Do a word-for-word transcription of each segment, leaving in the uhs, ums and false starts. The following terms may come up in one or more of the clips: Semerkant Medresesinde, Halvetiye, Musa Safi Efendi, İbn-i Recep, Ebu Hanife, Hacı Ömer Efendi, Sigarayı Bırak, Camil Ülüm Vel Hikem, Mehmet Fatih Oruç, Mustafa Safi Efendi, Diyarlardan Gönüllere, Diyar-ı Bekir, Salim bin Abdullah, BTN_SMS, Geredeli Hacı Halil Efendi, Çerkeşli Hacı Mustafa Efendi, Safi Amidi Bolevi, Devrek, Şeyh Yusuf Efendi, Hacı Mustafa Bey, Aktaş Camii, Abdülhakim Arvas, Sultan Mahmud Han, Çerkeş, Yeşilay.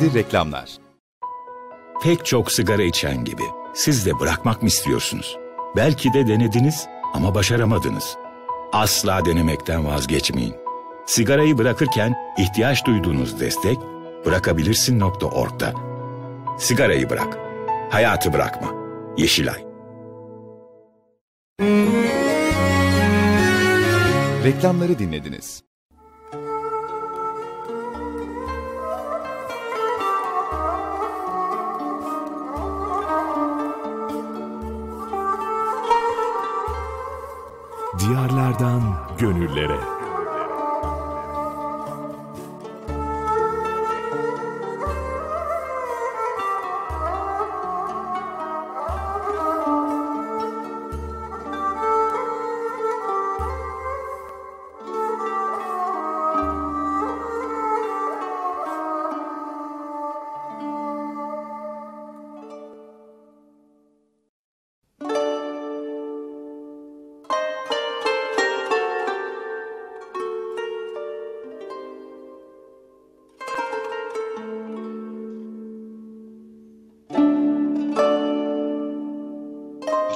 Şimdi reklamlar. Pek çok sigara içen gibi siz de bırakmak mı istiyorsunuz? Belki de denediniz ama başaramadınız. Asla denemekten vazgeçmeyin. Sigarayı bırakırken ihtiyaç duyduğunuz destek bırakabilirsin nokta org'da. Sigarayı bırak. Hayatı bırakma. Yeşilay. Reklamları dinlediniz. Diyarlardan Gönüllere.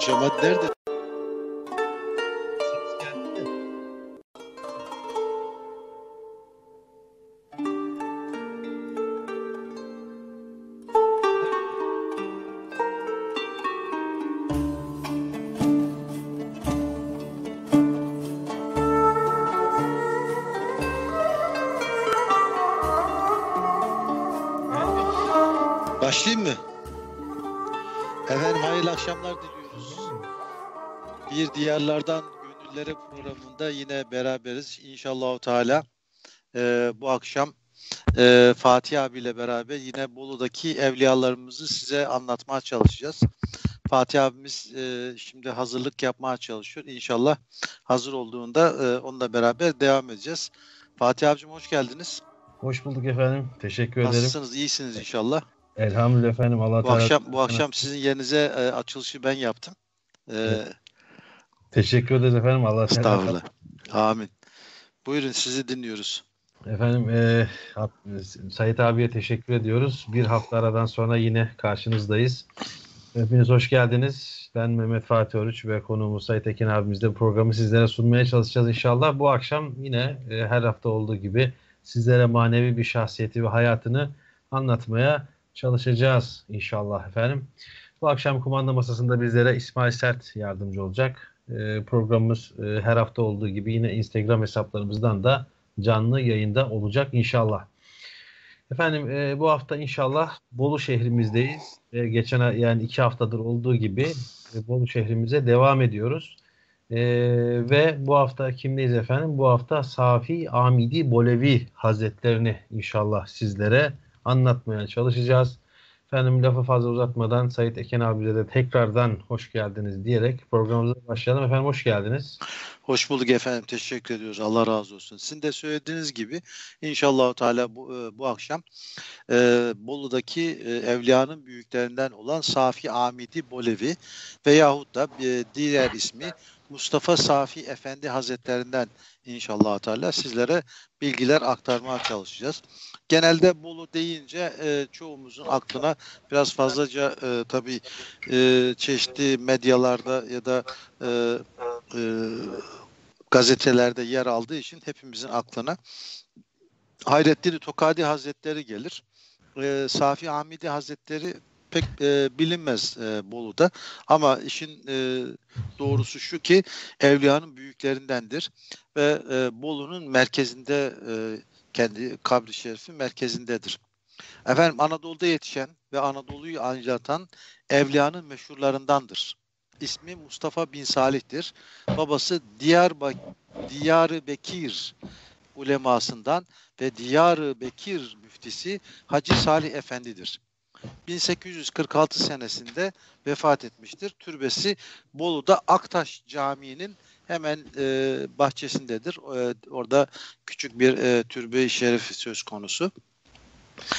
Cemaat nerede? Başlayayım mı? Efendim hayırlı akşamlar diliyorum. Bir Diyarlardan Gönüllere programında yine beraberiz. İnşallah Teala e, bu akşam e, Fatih abiyle beraber yine Bolu'daki evliyalarımızı size anlatmaya çalışacağız. Fatih abimiz e, şimdi hazırlık yapmaya çalışıyor. İnşallah hazır olduğunda e, onunla beraber devam edeceğiz. Fatih abicim hoş geldiniz. Hoş bulduk efendim. Teşekkür ederim. Nasılsınız? İyisiniz inşallah. Elhamdülillah efendim. Allah bu akşam, bu akşam sizin yerinize e, açılışı ben yaptım. E, evet. Teşekkür ederiz efendim. Allah estağfurullah. Amin. Buyurun sizi dinliyoruz. Efendim e, Sait abiye teşekkür ediyoruz. Bir hafta aradan sonra yine karşınızdayız. Hepiniz hoş geldiniz. Ben Mehmet Fatih Oruç ve konuğumuz Sait Tekin abimizle programı sizlere sunmaya çalışacağız inşallah. Bu akşam yine e, her hafta olduğu gibi sizlere manevi bir şahsiyeti ve hayatını anlatmaya çalışacağız inşallah efendim. Bu akşam kumanda masasında bizlere İsmail Sert yardımcı olacak. E, programımız e, her hafta olduğu gibi yine Instagram hesaplarımızdan da canlı yayında olacak inşallah. Efendim e, bu hafta inşallah Bolu şehrimizdeyiz. E, geçen yani iki haftadır olduğu gibi e, Bolu şehrimize devam ediyoruz. E, ve bu hafta kimdeyiz efendim? Bu hafta Safi Amidi Bolevi Hazretlerini inşallah sizlere anlatmaya çalışacağız. Efendim lafı fazla uzatmadan Sait Eken abiye de tekrardan hoş geldiniz diyerek programımıza başlayalım. Efendim hoş geldiniz. Hoş bulduk efendim. Teşekkür ediyoruz. Allah razı olsun. Sizin de söylediğiniz gibi inşallah Teala bu, bu akşam e, Bolu'daki e, evliyanın büyüklerinden olan Safi Amidi Bolevi veyahut da e, diğer ismi Mustafa Safi Efendi Hazretlerinden inşallah Teala sizlere bilgiler aktarmaya çalışacağız. Genelde Bolu deyince e, çoğumuzun aklına biraz fazlaca e, tabii e, çeşitli medyalarda ya da e, e, gazetelerde yer aldığı için hepimizin aklına Hayrettin-i Tokadi Hazretleri gelir. E, Safi Amidi Hazretleri pek e, bilinmez e, Bolu'da ama işin e, doğrusu şu ki evliyanın büyüklerindendir ve e, Bolu'nun merkezinde e, kendi kabri şerifi merkezindedir. Efendim Anadolu'da yetişen ve Anadolu'yu anlatan evliyanın meşhurlarındandır. İsmi Mustafa bin Salih'tir. Babası Diyar-ı Bekir ulemasından ve Diyar-ı Bekir müftisi Hacı Salih Efendi'dir. bin sekiz yüz kırk altı senesinde vefat etmiştir. Türbesi Bolu'da Aktaş Camii'nin hemen e, bahçesindedir. E, orada küçük bir e, türbe-i şerif söz konusu.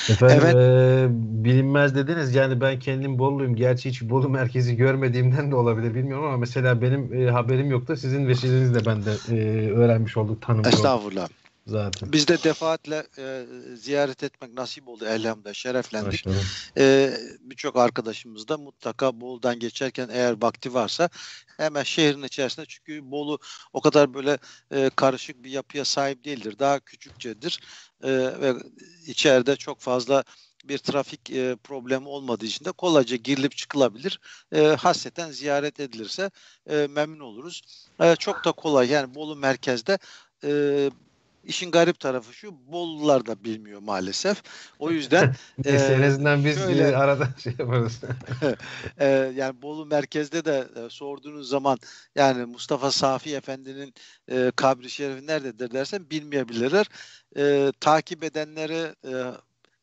Efendim evet. e, bilinmez dediniz. Yani ben kendim Bolu'yum. Gerçi hiç Bolu merkezi görmediğimden de olabilir bilmiyorum ama mesela benim e, haberim yoktu. Sizin vesilenizle ben de e, öğrenmiş olduk, tanımıyorum. Estağfurullah. zaten. Biz de defaatle e, ziyaret etmek nasip oldu. Elhamdülillah şereflendik. E, Birçok arkadaşımız da mutlaka Bolu'dan geçerken eğer vakti varsa hemen şehrin içerisinde, çünkü Bolu o kadar böyle e, karışık bir yapıya sahip değildir. Daha küçükçedir e, ve içeride çok fazla bir trafik e, problemi olmadığı için de kolayca girilip çıkılabilir. E, hasreten ziyaret edilirse e, memnun oluruz. E, çok da kolay yani Bolu merkezde. E, İşin garip tarafı şu, Bolular da bilmiyor maalesef. O yüzden e, en azından biz şöyle, arada şey yaparız. e, yani Bolu merkezde de e, sorduğunuz zaman yani Mustafa Safi Efendi'nin e, kabri şerefi nerededir dersen bilmeyebilirler. E, takip edenlere e,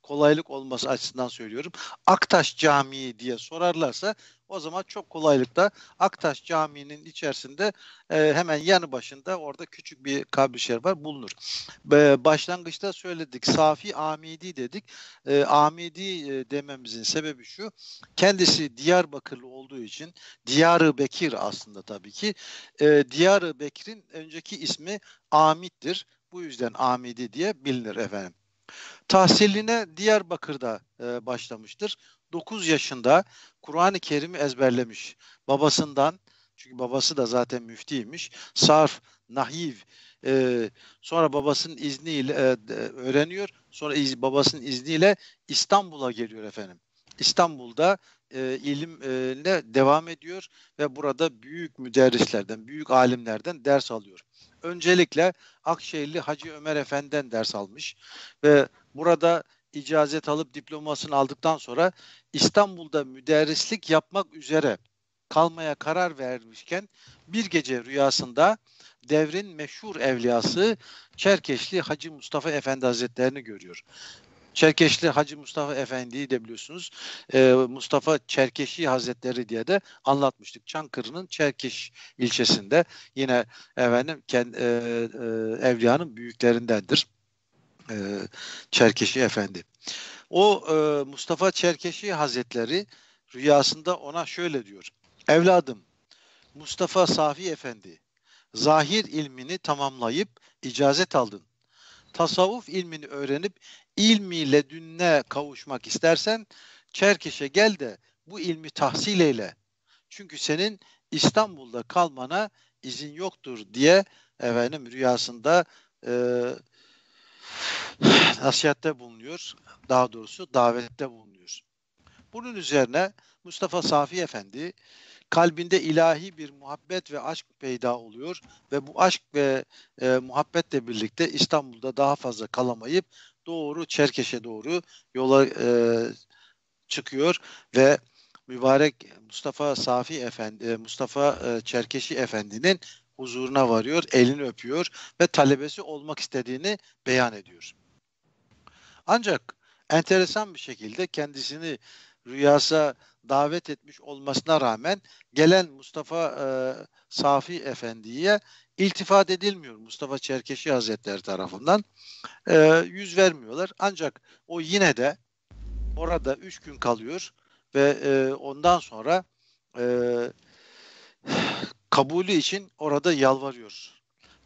kolaylık olması açısından söylüyorum. Aktaş Camii diye sorarlarsa o zaman çok kolaylıkla Aktaş Camii'nin içerisinde e, hemen yanı başında orada küçük bir kabri şerif var, bulunur. E, başlangıçta söyledik, Safi Amidi dedik. E, Amidi e, dememizin sebebi şu, kendisi Diyarbakırlı olduğu için, Diyar-ı Bekir aslında tabii ki. E, Diyar-ı Bekir'in önceki ismi Amit'tir. Bu yüzden Amidi diye bilinir efendim. Tahsiline Diyarbakır'da e, başlamıştır. dokuz yaşında Kur'an-ı Kerim'i ezberlemiş. Babasından, çünkü babası da zaten müftiymiş. Sarf, nahiv, e, sonra babasının izniyle e, öğreniyor. Sonra iz, babasının izniyle İstanbul'a geliyor efendim. İstanbul'da e, ilimle devam ediyor ve burada büyük müderrislerden, büyük alimlerden ders alıyor. Öncelikle Akşehirli Hacı Ömer Efendi'den ders almış ve burada icazet alıp diplomasını aldıktan sonra İstanbul'da müderrislik yapmak üzere kalmaya karar vermişken bir gece rüyasında devrin meşhur evliyası Çerkeşli Hacı Mustafa Efendi Hazretlerini görüyor. Çerkeşli Hacı Mustafa Efendi'yi de biliyorsunuz. Ee, Mustafa Çerkeşî Hazretleri diye de anlatmıştık. Çankırı'nın Çerkeş ilçesinde yine efendim kendi, e, e, evliyanın büyüklerindendir. E, Çerkeşi Efendi. O e, Mustafa Çerkeşî Hazretleri rüyasında ona şöyle diyor. Evladım, Mustafa Safi Efendi zahir ilmini tamamlayıp icazet aldın. Tasavvuf ilmini öğrenip ilmiyle dünle kavuşmak istersen Çerkeş'e gel de bu ilmi tahsil eyle. Çünkü senin İstanbul'da kalmana izin yoktur diye efendim rüyasında e, nasihatte bulunuyor. Daha doğrusu davette bulunuyor. Bunun üzerine Mustafa Safi Efendi kalbinde ilahi bir muhabbet ve aşk peyda oluyor ve bu aşk ve e, muhabbetle birlikte İstanbul'da daha fazla kalamayıp doğru Çerkeş'e doğru yola e, çıkıyor ve mübarek Mustafa Safi Efendi, Mustafa e, Çerkeşi Efendi'nin huzuruna varıyor, elini öpüyor ve talebesi olmak istediğini beyan ediyor. Ancak enteresan bir şekilde kendisini rüyasa davet etmiş olmasına rağmen gelen Mustafa e, Safi Efendi'ye iltifat edilmiyor Mustafa Çerkeşi Hazretleri tarafından. E, yüz vermiyorlar. Ancak o yine de orada üç gün kalıyor ve e, ondan sonra e, kabulü için orada yalvarıyor.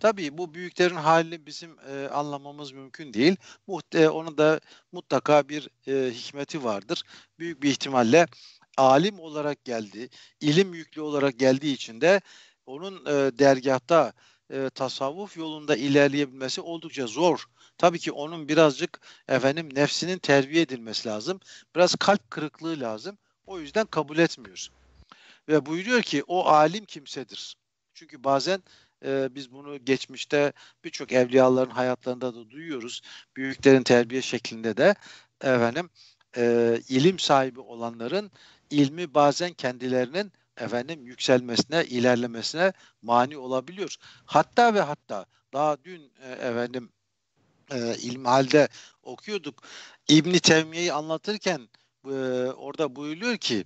Tabii bu büyüklerin halini bizim e, anlamamız mümkün değil. Muht- onun da mutlaka bir e, hikmeti vardır. Büyük bir ihtimalle alim olarak geldi, ilim yüklü olarak geldiği için de onun e, dergahta e, tasavvuf yolunda ilerleyebilmesi oldukça zor. Tabii ki onun birazcık efendim nefsinin terbiye edilmesi lazım. Biraz kalp kırıklığı lazım. O yüzden kabul etmiyor. Ve buyuruyor ki o alim kimsedir. Çünkü bazen Ee, biz bunu geçmişte birçok evliyaların hayatlarında da duyuyoruz. Büyüklerin terbiye şeklinde de efendim e, ilim sahibi olanların ilmi bazen kendilerinin efendim yükselmesine, ilerlemesine mani olabiliyor. Hatta ve hatta daha dün e, efendim e, ilmihalde okuyorduk. İbn-i Teymiye'yi anlatırken e, orada buyuruyor ki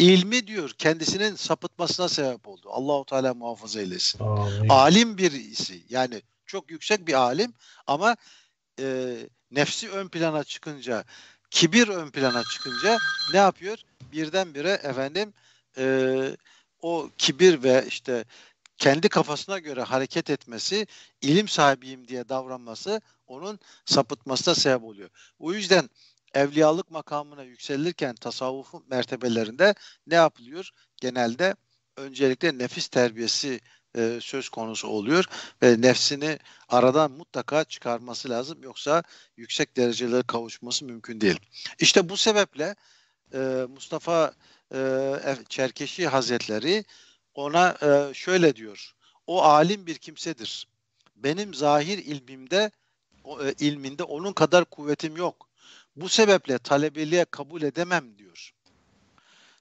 İlmi diyor kendisinin sapıtmasına sebep oldu. Allahu Teala muhafaza eylesin. Amin. Alim birisi, yani çok yüksek bir alim ama e, nefsi ön plana çıkınca, kibir ön plana çıkınca ne yapıyor? Birdenbire efendim e, o kibir ve işte kendi kafasına göre hareket etmesi, ilim sahibiyim diye davranması onun sapıtmasına sebep oluyor. O yüzden evliyalık makamına yükselirken tasavvufun mertebelerinde ne yapılıyor? Genelde öncelikle nefis terbiyesi e, söz konusu oluyor ve nefsini aradan mutlaka çıkarması lazım, yoksa yüksek derecelere kavuşması mümkün değil. İşte bu sebeple e, Mustafa e, Çerkeşî Hazretleri ona e, şöyle diyor: o alim bir kimsedir. Benim zahir ilmimde o, e, ilminde onun kadar kuvvetim yok. Bu sebeple talebeliğe kabul edemem diyor.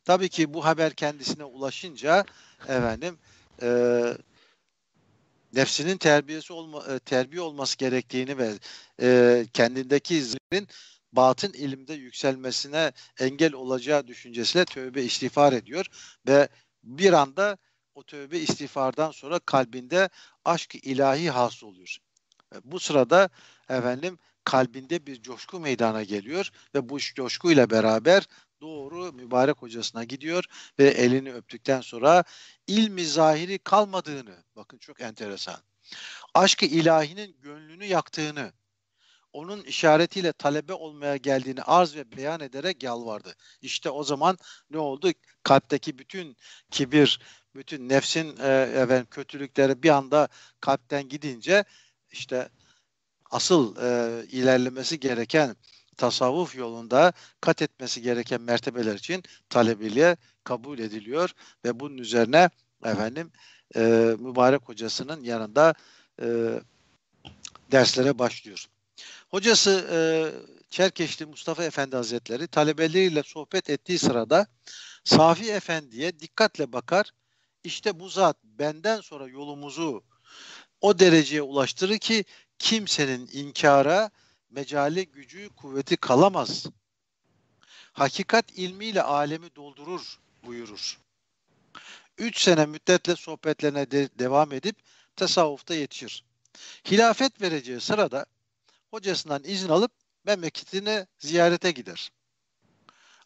Tabii ki bu haber kendisine ulaşınca efendim e, nefsinin terbiyesi olma, terbiye olması gerektiğini ve e, kendindeki zihin batın ilimde yükselmesine engel olacağı düşüncesiyle tövbe istiğfar ediyor ve bir anda o tövbe istiğfardan sonra kalbinde aşk-ı ilahi hasıl oluyor. Bu sırada efendim kalbinde bir coşku meydana geliyor ve bu coşkuyla beraber doğru mübarek hocasına gidiyor ve elini öptükten sonra ilmi zahiri kalmadığını, bakın çok enteresan, aşk-ı ilahinin gönlünü yaktığını, onun işaretiyle talebe olmaya geldiğini arz ve beyan ederek yalvardı. İşte o zaman ne oldu? Kalpteki bütün kibir, bütün nefsin e, efendim, kötülükleri bir anda kalpten gidince işte asıl e, ilerlemesi gereken tasavvuf yolunda kat etmesi gereken mertebeler için talebeliğe kabul ediliyor ve bunun üzerine efendim e, mübarek hocasının yanında e, derslere başlıyor. Hocası e, Çerkeşli Mustafa Efendi Hazretleri talebeleriyle sohbet ettiği sırada Safi Efendi'ye dikkatle bakar. İşte bu zat benden sonra yolumuzu o dereceye ulaştırır ki kimsenin inkara mecali, gücü, kuvveti kalamaz. Hakikat ilmiyle alemi doldurur buyurur. Üç sene müddetle sohbetlerine de devam edip tasavvufta yetişir. Hilafet vereceği sırada hocasından izin alıp memleketine ziyarete gider.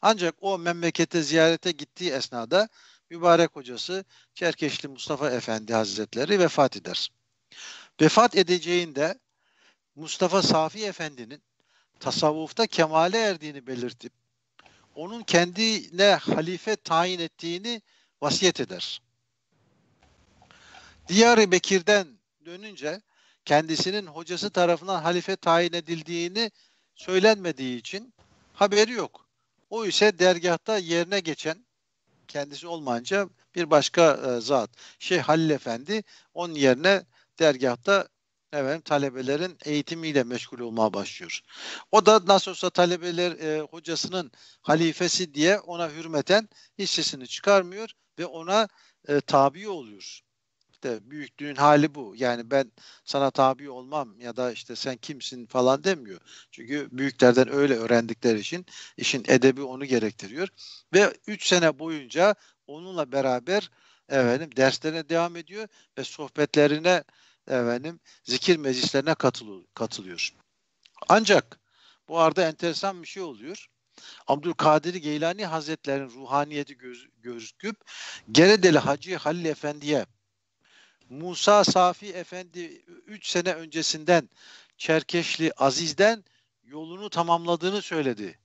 Ancak o memlekete ziyarete gittiği esnada mübarek hocası Çerkeşli Mustafa Efendi Hazretleri vefat eder. Vefat edeceğinde Mustafa Safi Efendi'nin tasavvufta kemale erdiğini belirtip onun kendine halife tayin ettiğini vasiyet eder. Diyar-ı Bekir'den dönünce kendisinin hocası tarafından halife tayin edildiğini söylenmediği için haberi yok. O ise dergahta yerine geçen, kendisi olmayınca bir başka e, zat Şeyh Halil Efendi onun yerine dergahta efendim, talebelerin eğitimiyle meşgul olmaya başlıyor. O da nasıl olsa talebeler e, hocasının halifesi diye ona hürmeten hissesini çıkarmıyor ve ona e, tabi oluyor. İşte büyüklüğün hali bu. Yani ben sana tabi olmam ya da işte sen kimsin falan demiyor. Çünkü büyüklerden öyle öğrendikleri için işin edebi onu gerektiriyor. Ve üç sene boyunca onunla beraber efendim, derslerine devam ediyor ve sohbetlerine efendim, zikir meclislerine katılıyor. Ancak bu arada enteresan bir şey oluyor. Abdülkadir Geylani Hazretleri'nin ruhaniyeti göz, gözüküp Geredeli Hacı Halil Efendi'ye Musa Safi Efendi üç sene öncesinden Çerkeşli Aziz'den yolunu tamamladığını söyledi.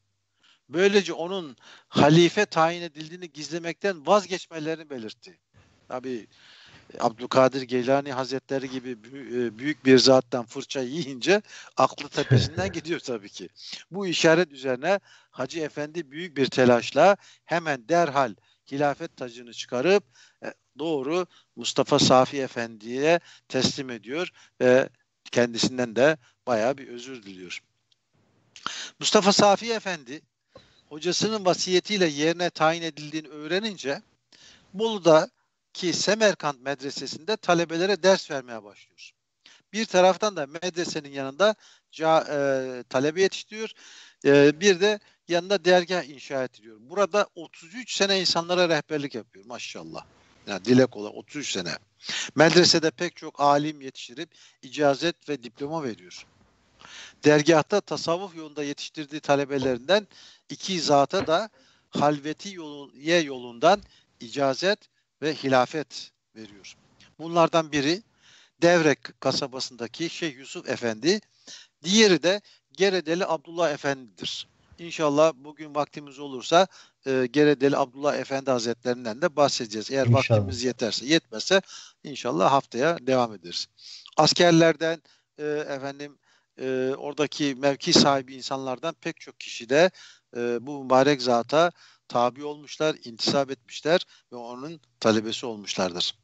Böylece onun halife tayin edildiğini gizlemekten vazgeçmelerini belirtti. Tabii Abdülkadir Geylani Hazretleri gibi büyük bir zattan fırça yiyince aklı tepesinden gidiyor tabii ki. Bu işaret üzerine Hacı Efendi büyük bir telaşla hemen derhal hilafet tacını çıkarıp doğru Mustafa Safi Efendi'ye teslim ediyor ve kendisinden de bayağı bir özür diliyor. Mustafa Safi Efendi hocasının vasiyetiyle yerine tayin edildiğini öğrenince Bolu'daki Semerkant Medresesinde talebelere ders vermeye başlıyor. Bir taraftan da medresenin yanında talebe yetiştiriyor, bir de yanında dergah inşa ediliyor. Burada otuz üç sene insanlara rehberlik yapıyor maşallah. Yani dile kolay otuz üç sene. Medresede pek çok alim yetiştirip icazet ve diploma veriyor. Dergahta tasavvuf yolunda yetiştirdiği talebelerinden iki zata da halvetiye yolundan icazet ve hilafet veriyor. Bunlardan biri Devrek kasabasındaki Şeyh Yusuf Efendi, diğeri de Geredeli Abdullah Efendi'dir. İnşallah bugün vaktimiz olursa e, Geredeli Abdullah Efendi Hazretlerinden de bahsedeceğiz. Eğer inşallah vaktimiz yeterse, yetmezse inşallah haftaya devam ederiz. Askerlerden e, efendim e, oradaki mevki sahibi insanlardan pek çok kişi de e, bu mübarek zata tabi olmuşlar, intisap etmişler ve onun talebesi olmuşlardır.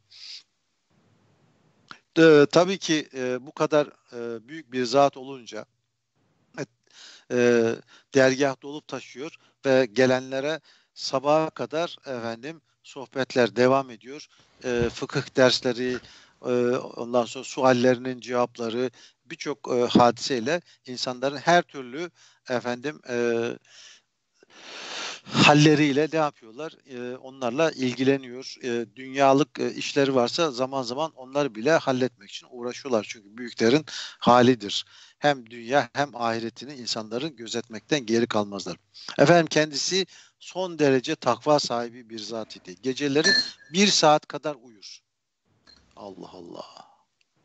E, tabii ki e, bu kadar e, büyük bir zat olunca E, dergah dolup taşıyor ve gelenlere sabaha kadar efendim sohbetler devam ediyor. E, fıkıh dersleri, e, ondan sonra suallerinin cevapları, birçok e, hadiseyle insanların her türlü efendim e, halleriyle ne yapıyorlar? E, onlarla ilgileniyor. E, dünyalık e, işleri varsa zaman zaman onları bile halletmek için uğraşıyorlar. Çünkü büyüklerin halidir. Hem dünya hem ahiretini insanların gözetmekten geri kalmazlar. Efendim kendisi son derece takva sahibi bir zat idi. Geceleri bir saat kadar uyur. Allah Allah.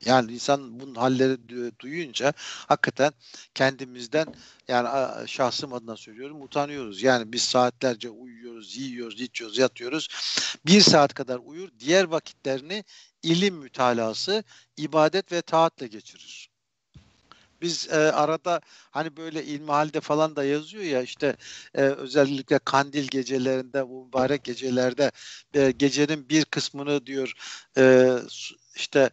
Yani insan bunun halleri duyunca hakikaten kendimizden, yani şahsım adına söylüyorum, utanıyoruz. Yani biz saatlerce uyuyoruz, yiyoruz, içiyoruz, yatıyoruz. Bir saat kadar uyur. Diğer vakitlerini ilim mütalası, ibadet ve taatle geçirir. Biz e, arada hani böyle ilmihalde falan da yazıyor ya işte e, özellikle kandil gecelerinde, bu mübarek gecelerde e, gecenin bir kısmını diyor e, işte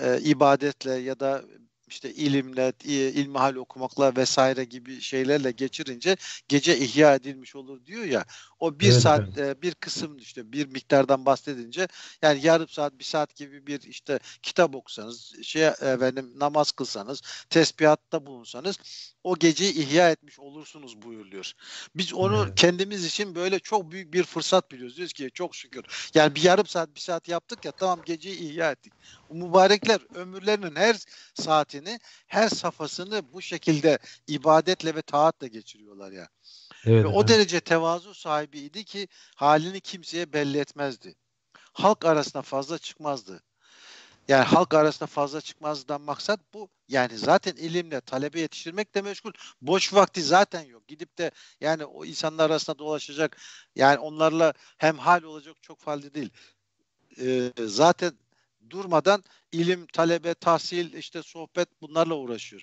e, ibadetle ya da işte ilimle, ilmihal okumakla vesaire gibi şeylerle geçirince gece ihya edilmiş olur diyor ya. O bir evet, saat evet. bir kısım işte bir miktardan bahsedince, yani yarım saat bir saat gibi bir işte kitap okusanız, şey efendim namaz kılsanız, tesbihatta bulunsanız o geceyi ihya etmiş olursunuz buyuruyor. Biz onu evet. kendimiz için böyle çok büyük bir fırsat biliyoruz. Diyoruz ki çok şükür. Yani bir yarım saat bir saat yaptık ya, tamam, geceyi ihya ettik. O mübarekler ömürlerinin her saatini, her safhasını bu şekilde ibadetle ve taatla geçiriyorlar ya. Yani. Evet, ve o evet. derece tevazu sahibiydi ki halini kimseye belli etmezdi. Halk arasına fazla çıkmazdı. Yani halk arasında fazla çıkmazdan maksat bu. Yani zaten ilimle talebe yetiştirmekle meşgul. Boş vakti zaten yok. Gidip de yani o insanlar arasında dolaşacak, yani onlarla hemhal olacak çok fazla değil. Ee, zaten durmadan ilim, talebe, tahsil, işte sohbet, bunlarla uğraşıyor.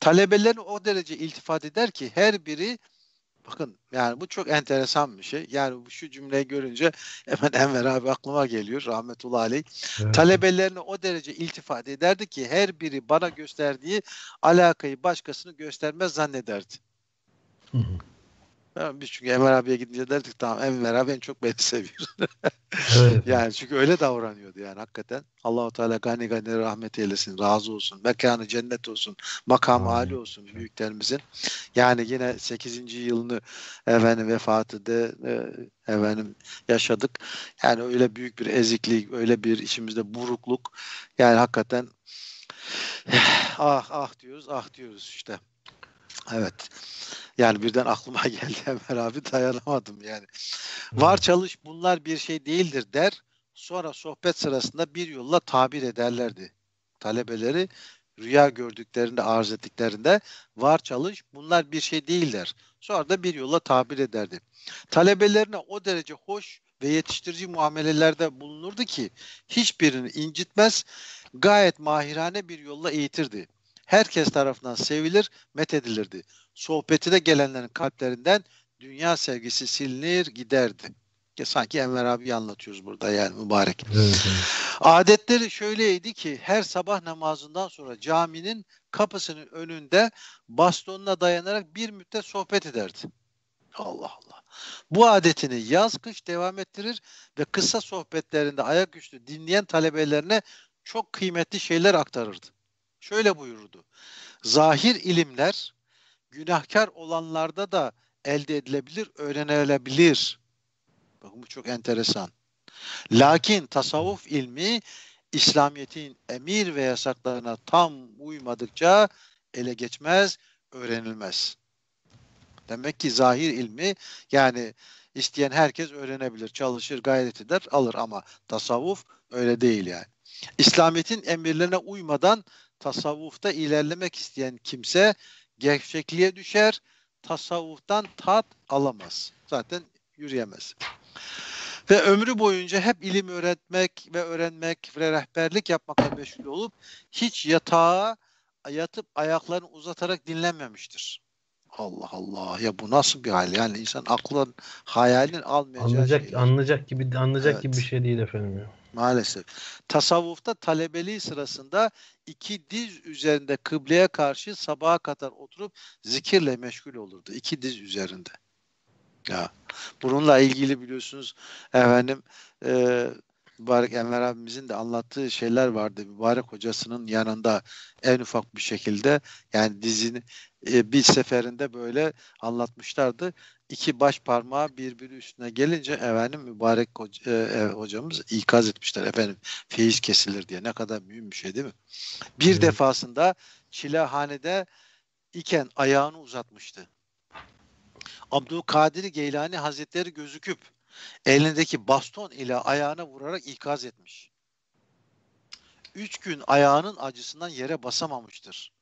Talebelerine o derece iltifat eder ki her biri, bakın yani bu çok enteresan bir şey. Yani şu cümleyi görünce hemen Enver abi aklıma geliyor, rahmetullahi aleyh. Evet. Talebelerine o derece iltifat ederdi ki her biri bana gösterdiği alakayı başkasını göstermez zannederdi. Hı hı. Yani biz çünkü Enver abiye gidince derdik tamam Enver abi en çok beni seviyor. Evet. Yani çünkü öyle davranıyordu yani hakikaten. Allahu Teala gani gani rahmet eylesin, razı olsun. Mekanı cennet olsun, makamı âli olsun büyüklerimizin. Yani yine sekizinci yılını efendim vefatı da efendim yaşadık. Yani öyle büyük bir eziklik, öyle bir içimizde burukluk. Yani hakikaten ah ah diyoruz, ah diyoruz işte. Evet. Yani birden aklıma geldi Ömer abi, dayanamadım yani. Var çalış, bunlar bir şey değildir der. Sonra sohbet sırasında bir yolla tabir ederlerdi. Talebeleri rüya gördüklerinde, arz ettiklerinde var çalış, bunlar bir şey değildir. Sonra da bir yolla tabir ederdi. Talebelerine o derece hoş ve yetiştirici muamelelerde bulunurdu ki hiçbirini incitmez, gayet mahirane bir yolla eğitirdi. Herkes tarafından sevilir, methedilirdi. Sohbetine gelenlerin kalplerinden dünya sevgisi silinir giderdi. Sanki Enver abi anlatıyoruz burada yani mübarek. Evet, evet. Adetleri şöyleydi ki her sabah namazından sonra caminin kapısının önünde bastonuna dayanarak bir müddet sohbet ederdi. Allah Allah. Bu adetini yaz kış devam ettirir ve kısa sohbetlerinde ayaküstü dinleyen talebelerine çok kıymetli şeyler aktarırdı. Şöyle buyururdu. Zahir ilimler günahkar olanlarda da elde edilebilir, öğrenilebilir. Bakın bu çok enteresan. Lakin tasavvuf ilmi İslamiyet'in emir ve yasaklarına tam uymadıkça ele geçmez, öğrenilmez. Demek ki zahir ilmi yani isteyen herkes öğrenebilir, çalışır, gayret eder, alır ama tasavvuf öyle değil yani. İslamiyet'in emirlerine uymadan tasavvufta ilerlemek isteyen kimse gevşekliğe düşer, tasavvuftan tat alamaz. Zaten yürüyemez. Ve ömrü boyunca hep ilim öğretmek ve öğrenmek ve rehberlik yapmakla meşgul olup hiç yatağa yatıp ayaklarını uzatarak dinlenmemiştir. Allah Allah, ya bu nasıl bir hal? Yani insan aklın, hayalin almayacağı anlayacak, şeyler. Anlayacak gibi, anlayacak evet. gibi bir şey değil efendim ya. Maalesef. Tasavvufta talebeliği sırasında iki diz üzerinde kıbleye karşı sabaha kadar oturup zikirle meşgul olurdu. İki diz üzerinde. Ya bununla ilgili biliyorsunuz efendim e, Mübarek Enver abimizin de anlattığı şeyler vardı. Mübarek hocasının yanında en ufak bir şekilde yani dizini e, bir seferinde böyle anlatmışlardı. İki baş parmağı birbiri üstüne gelince efendim mübarek hoca, e, hocamız ikaz etmişler efendim feyiz kesilir diye. Ne kadar mühim bir şey değil mi? Bir evet. defasında çilehanede iken ayağını uzatmıştı. Abdülkadir Geylani Hazretleri gözüküp elindeki baston ile ayağına vurarak ikaz etmiş. Üç gün ayağının acısından yere basamamıştır.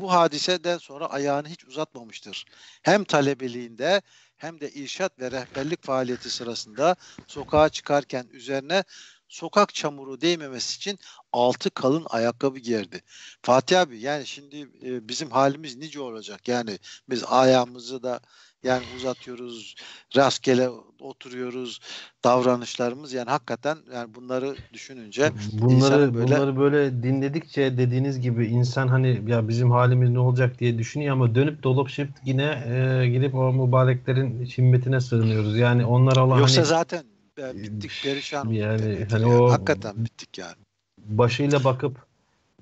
Bu hadiseden sonra ayağını hiç uzatmamıştır. Hem talebeliğinde hem de irşat ve rehberlik faaliyeti sırasında sokağa çıkarken üzerine sokak çamuru değmemesi için altı kalın ayakkabı giyerdi. Fatih abi yani şimdi bizim halimiz nice olacak? Yani biz ayağımızı da yani uzatıyoruz, rastgele oturuyoruz, davranışlarımız yani hakikaten yani bunları düşününce bunları böyle... bunları böyle dinledikçe dediğiniz gibi insan hani ya bizim halimiz ne olacak diye düşünüyor ama dönüp dolup şimdi yine e, gidip o mübareklerin himmetine sığınıyoruz. Yani onlar Allah yoksa hani... zaten yani bittik, perişan yani, hani yani. O hakikaten bittik yani. Başıyla bakıp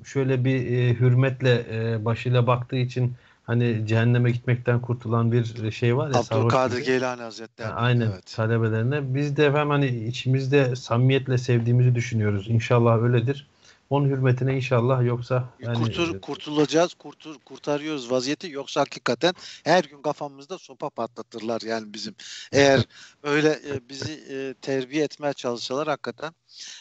şöyle bir e, hürmetle e, başıyla baktığı için hani cehenneme gitmekten kurtulan bir şey var ya. Abdülkadir Geylani Hazretleri. Yani aynen evet. Talebelerine. Biz de efendim hani içimizde samimiyetle sevdiğimizi düşünüyoruz. İnşallah öyledir. Onun hürmetine inşallah yoksa. Yani, Kurtul, kurtulacağız, kurtul, kurtarıyoruz vaziyeti. Yoksa hakikaten her gün kafamızda sopa patlatırlar yani bizim. Eğer öyle e, bizi e, terbiye etmeye çalışsalar hakikaten.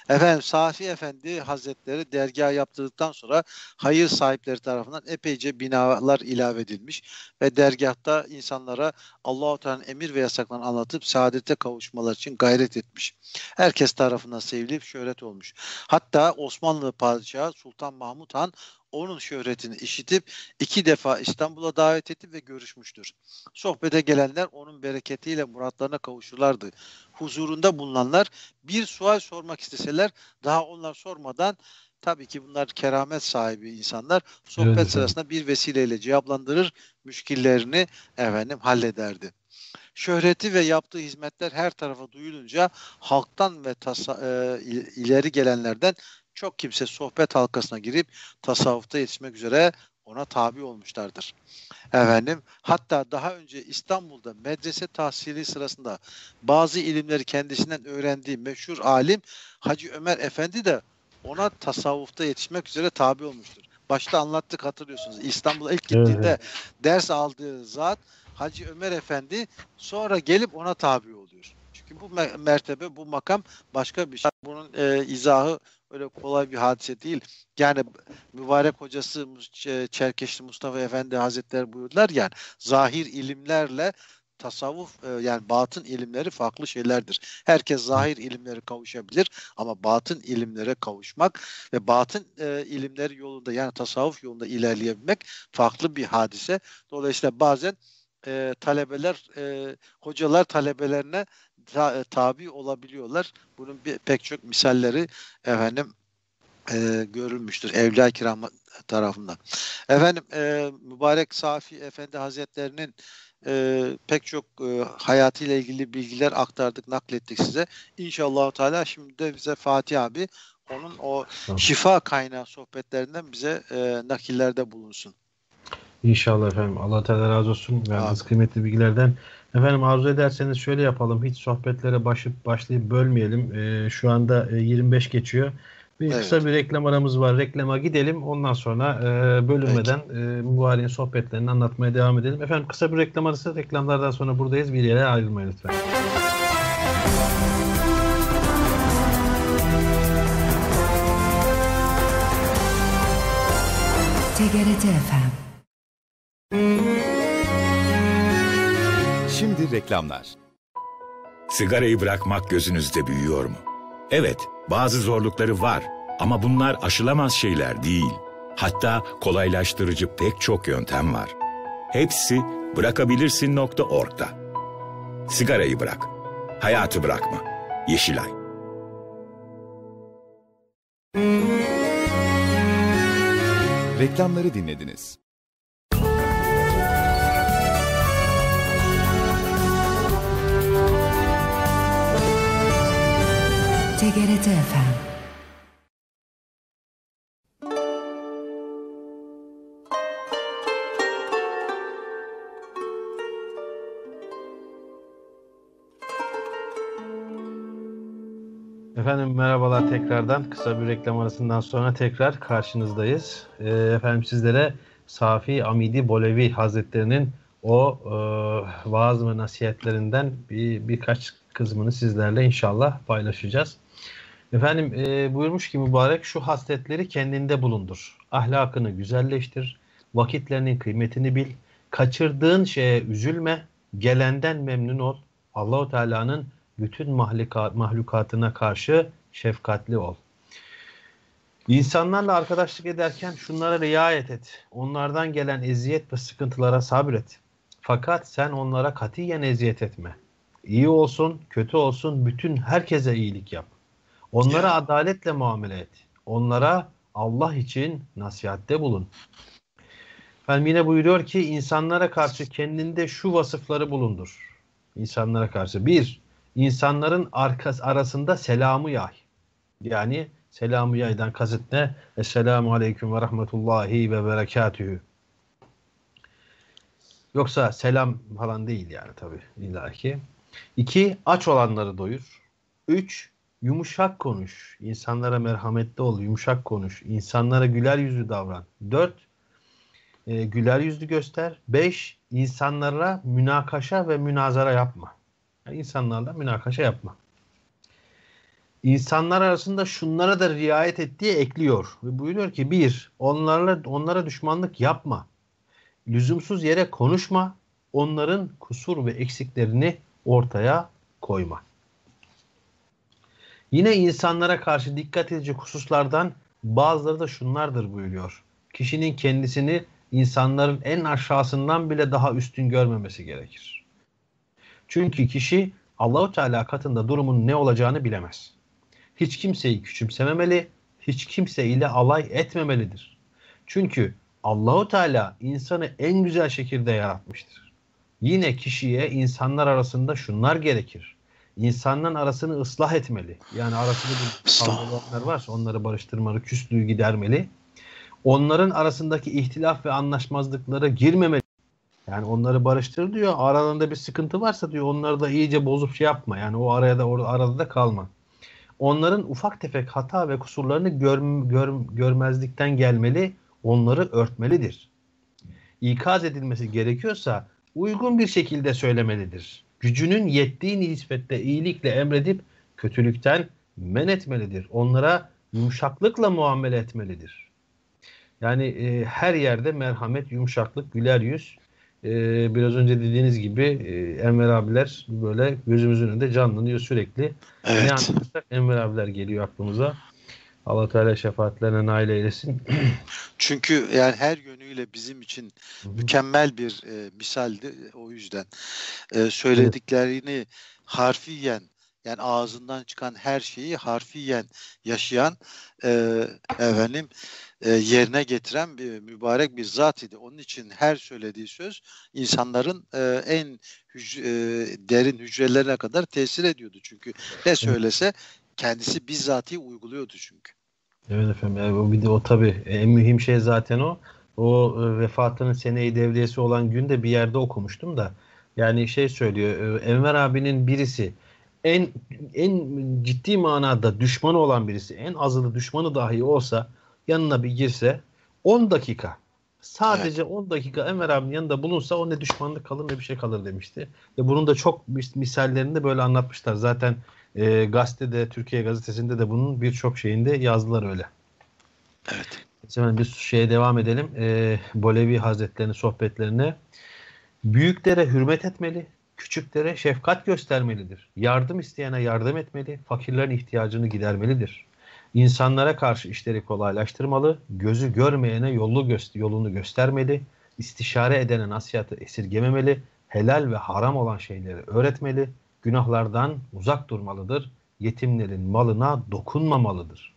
Efendim Safi Efendi Hazretleri dergah yaptırdıktan sonra hayır sahipleri tarafından epeyce binalar ilave edilmiş ve dergahta insanlara Allah-u Teala'nın emir ve yasaklarını anlatıp saadete kavuşmalar için gayret etmiş. Herkes tarafından sevilip şöhret olmuş. Hatta Osmanlı Padişahı Sultan Mahmud Han onun şöhretini işitip iki defa İstanbul'a davet edip ve görüşmüştür. Sohbete gelenler onun bereketiyle muratlarına kavuşurlardı. Huzurunda bulunanlar bir sual sormak isteseler daha onlar sormadan, tabii ki bunlar keramet sahibi insanlar, sohbet evet. sırasında bir vesileyle cevaplandırır, müşkillerini efendim hallederdi. Şöhreti ve yaptığı hizmetler her tarafa duyulunca halktan ve tasa, e, ileri gelenlerden çok kimse sohbet halkasına girip tasavvufta yetişmek üzere ona tabi olmuşlardır. Efendim, hatta daha önce İstanbul'da medrese tahsili sırasında bazı ilimleri kendisinden öğrendiği meşhur alim Hacı Ömer Efendi de ona tasavvufta yetişmek üzere tabi olmuştur. Başta anlattık hatırlıyorsunuz. İstanbul'a ilk gittiğinde evet. ders aldığı zat Hacı Ömer Efendi sonra gelip ona tabi oluyor. Çünkü bu mertebe, bu makam başka bir şey. Bunun e, izahı öyle kolay bir hadise değil. Yani mübarek hocası Çerkeşli Mustafa Efendi Hazretleri buyurdular yani zahir ilimlerle tasavvuf yani batın ilimleri farklı şeylerdir. Herkes zahir ilimlere kavuşabilir ama batın ilimlere kavuşmak ve batın e, ilimleri yolunda yani tasavvuf yolunda ilerleyebilmek farklı bir hadise. Dolayısıyla bazen e, talebeler, e, hocalar talebelerine Ta, tabi olabiliyorlar. Bunun bir, pek çok misalleri efendim e, görülmüştür Evliya-i Kiram tarafından. Efendim e, mübarek Safi Efendi Hazretlerinin e, pek çok e, hayatıyla ilgili bilgiler aktardık, naklettik size. İnşallah Teala şimdi de bize Fatih abi onun o şifa kaynağı sohbetlerinden bize e, nakillerde bulunsun. İnşallah efendim. Allah Teala razı olsun. Verdiğiniz kıymetli bilgilerden. Efendim arzu ederseniz şöyle yapalım. Hiç sohbetlere başlayıp, başlayıp bölmeyelim. Ee, şu anda yirmi beş geçiyor. Bir evet. kısa bir reklam aramız var. Reklama gidelim. Ondan sonra e, bölünmeden e, mübareğin sohbetlerini anlatmaya devam edelim. Efendim kısa bir reklam arası. Reklamlardan sonra buradayız. Bir yere ayrılmayın lütfen. T G R T F M. Şimdi reklamlar. Sigarayı bırakmak gözünüzde büyüyor mu? Evet, bazı zorlukları var ama bunlar aşılamaz şeyler değil. Hatta kolaylaştırıcı pek çok yöntem var. Hepsi bırakabilirsin nokta org'da. Sigarayı bırak. Hayatı bırakma. Yeşilay. Reklamları dinlediniz. T G R T F M. Efendim merhabalar tekrardan. Kısa bir reklam arasından sonra tekrar karşınızdayız. E, efendim sizlere Safi Amidi Bolevi Hazretlerinin o e, vaaz ve nasihatlerinden bir, birkaç kısmını sizlerle inşallah paylaşacağız. Efendim e, buyurmuş ki mübarek şu hasletleri kendinde bulundur. Ahlakını güzelleştir. Vakitlerinin kıymetini bil. Kaçırdığın şeye üzülme. Gelenden memnun ol. Allah-u Teala'nın bütün mahlukat, mahlukatına karşı şefkatli ol. İnsanlarla arkadaşlık ederken şunlara riayet et. Onlardan gelen eziyet ve sıkıntılara sabret. Fakat sen onlara katiyen eziyet etme. İyi olsun, kötü olsun, bütün herkese iyilik yap. Onlara ya. Adaletle muamele et. Onlara Allah için nasihatte bulun. Efendim yine buyuruyor ki insanlara karşı kendinde şu vasıfları bulundur. İnsanlara karşı. Bir, İnsanların arkas, arasında selamı yay. Yani selamı yaydan kasıt ne? Esselamu aleyküm ve rahmetullahi ve berekatühü. Yoksa selam falan değil yani tabii illaki. İki, aç olanları doyur. Üç, yumuşak konuş. İnsanlara merhametli ol, yumuşak konuş. İnsanlara güler yüzlü davran. Dört, e, güler yüzlü göster. Beş, insanlara münakaşa ve münazara yapma. Yani insanlarla münakaşa yapma. İnsanlar arasında şunlara da riayet et diye ekliyor. Ve buyuruyor ki bir, onlarla, onlara düşmanlık yapma. Lüzumsuz yere konuşma. Onların kusur ve eksiklerini ortaya koyma. Yine insanlara karşı dikkat edici hususlardan bazıları da şunlardır buyuruyor. Kişinin kendisini insanların en aşağısından bile daha üstün görmemesi gerekir. Çünkü kişi Allah-u Teala katında durumun ne olacağını bilemez. Hiç kimseyi küçümsememeli, hiç kimseyle alay etmemelidir. Çünkü Allah-u Teala insanı en güzel şekilde yaratmıştır. Yine kişiye insanlar arasında şunlar gerekir. İnsanların arasını ıslah etmeli. Yani arasında bir kavgalar varsa onları barıştırmalı, küslüğü gidermeli. Onların arasındaki ihtilaf ve anlaşmazlıklara girmemeli. Yani onları barıştır diyor. Aralarında bir sıkıntı varsa diyor onları da iyice bozup şey yapma. Yani o araya da or- arada da kalma. Onların ufak tefek hata ve kusurlarını gör- gör- görmezlikten gelmeli. Onları örtmelidir. İkaz edilmesi gerekiyorsa uygun bir şekilde söylemelidir. Gücünün yettiği nispette iyilikle emredip kötülükten men etmelidir. Onlara yumuşaklıkla muamele etmelidir. Yani e, her yerde merhamet, yumuşaklık, güler yüz. Ee, biraz önce dediğiniz gibi e, Enver abiler böyle gözümüzün önünde canlanıyor sürekli. Evet. Ne anlatırsak Enver abiler geliyor aklımıza. Allah Teala şefaatlerine nail eylesin. Çünkü yani her yönüyle bizim için Hı-hı. mükemmel bir e, misaldi. O yüzden e, söylediklerini evet. harfiyen yani ağzından çıkan her şeyi harfiyen yaşayan e, efendim e, yerine getiren bir mübarek bir zat idi. Onun için her söylediği söz insanların e, en hüc- e, derin hücrelerine kadar tesir ediyordu. Çünkü ne söylese kendisi bizzati uyguluyordu çünkü. Evet efendim. Yani o bir de o tabii en mühim şey zaten o. O e, vefatının seneyi devriyesi olan günde bir yerde okumuştum da yani şey söylüyor. E, Enver abinin birisi En en ciddi manada düşmanı olan birisi, en azılı düşmanı dahi olsa yanına bir girse on dakika, sadece evet. on dakika Enver abinin yanında bulunsa o ne düşmanlık kalır ne bir şey kalır demişti. Ve bunun da çok misallerini de böyle anlatmışlar. Zaten e, gazetede, Türkiye gazetesinde de bunun birçok şeyinde yazdılar öyle. Evet. Şimdi biz şeye devam edelim. E, Bolevi Hazretlerinin sohbetlerine. Büyüklere hürmet etmeli, küçüklere şefkat göstermelidir. Yardım isteyene yardım etmeli, fakirlerin ihtiyacını gidermelidir. İnsanlara karşı işleri kolaylaştırmalı, gözü görmeyene yolu göster, yolunu göstermeli, istişare edene nasihatı esirgememeli, helal ve haram olan şeyleri öğretmeli, günahlardan uzak durmalıdır, yetimlerin malına dokunmamalıdır.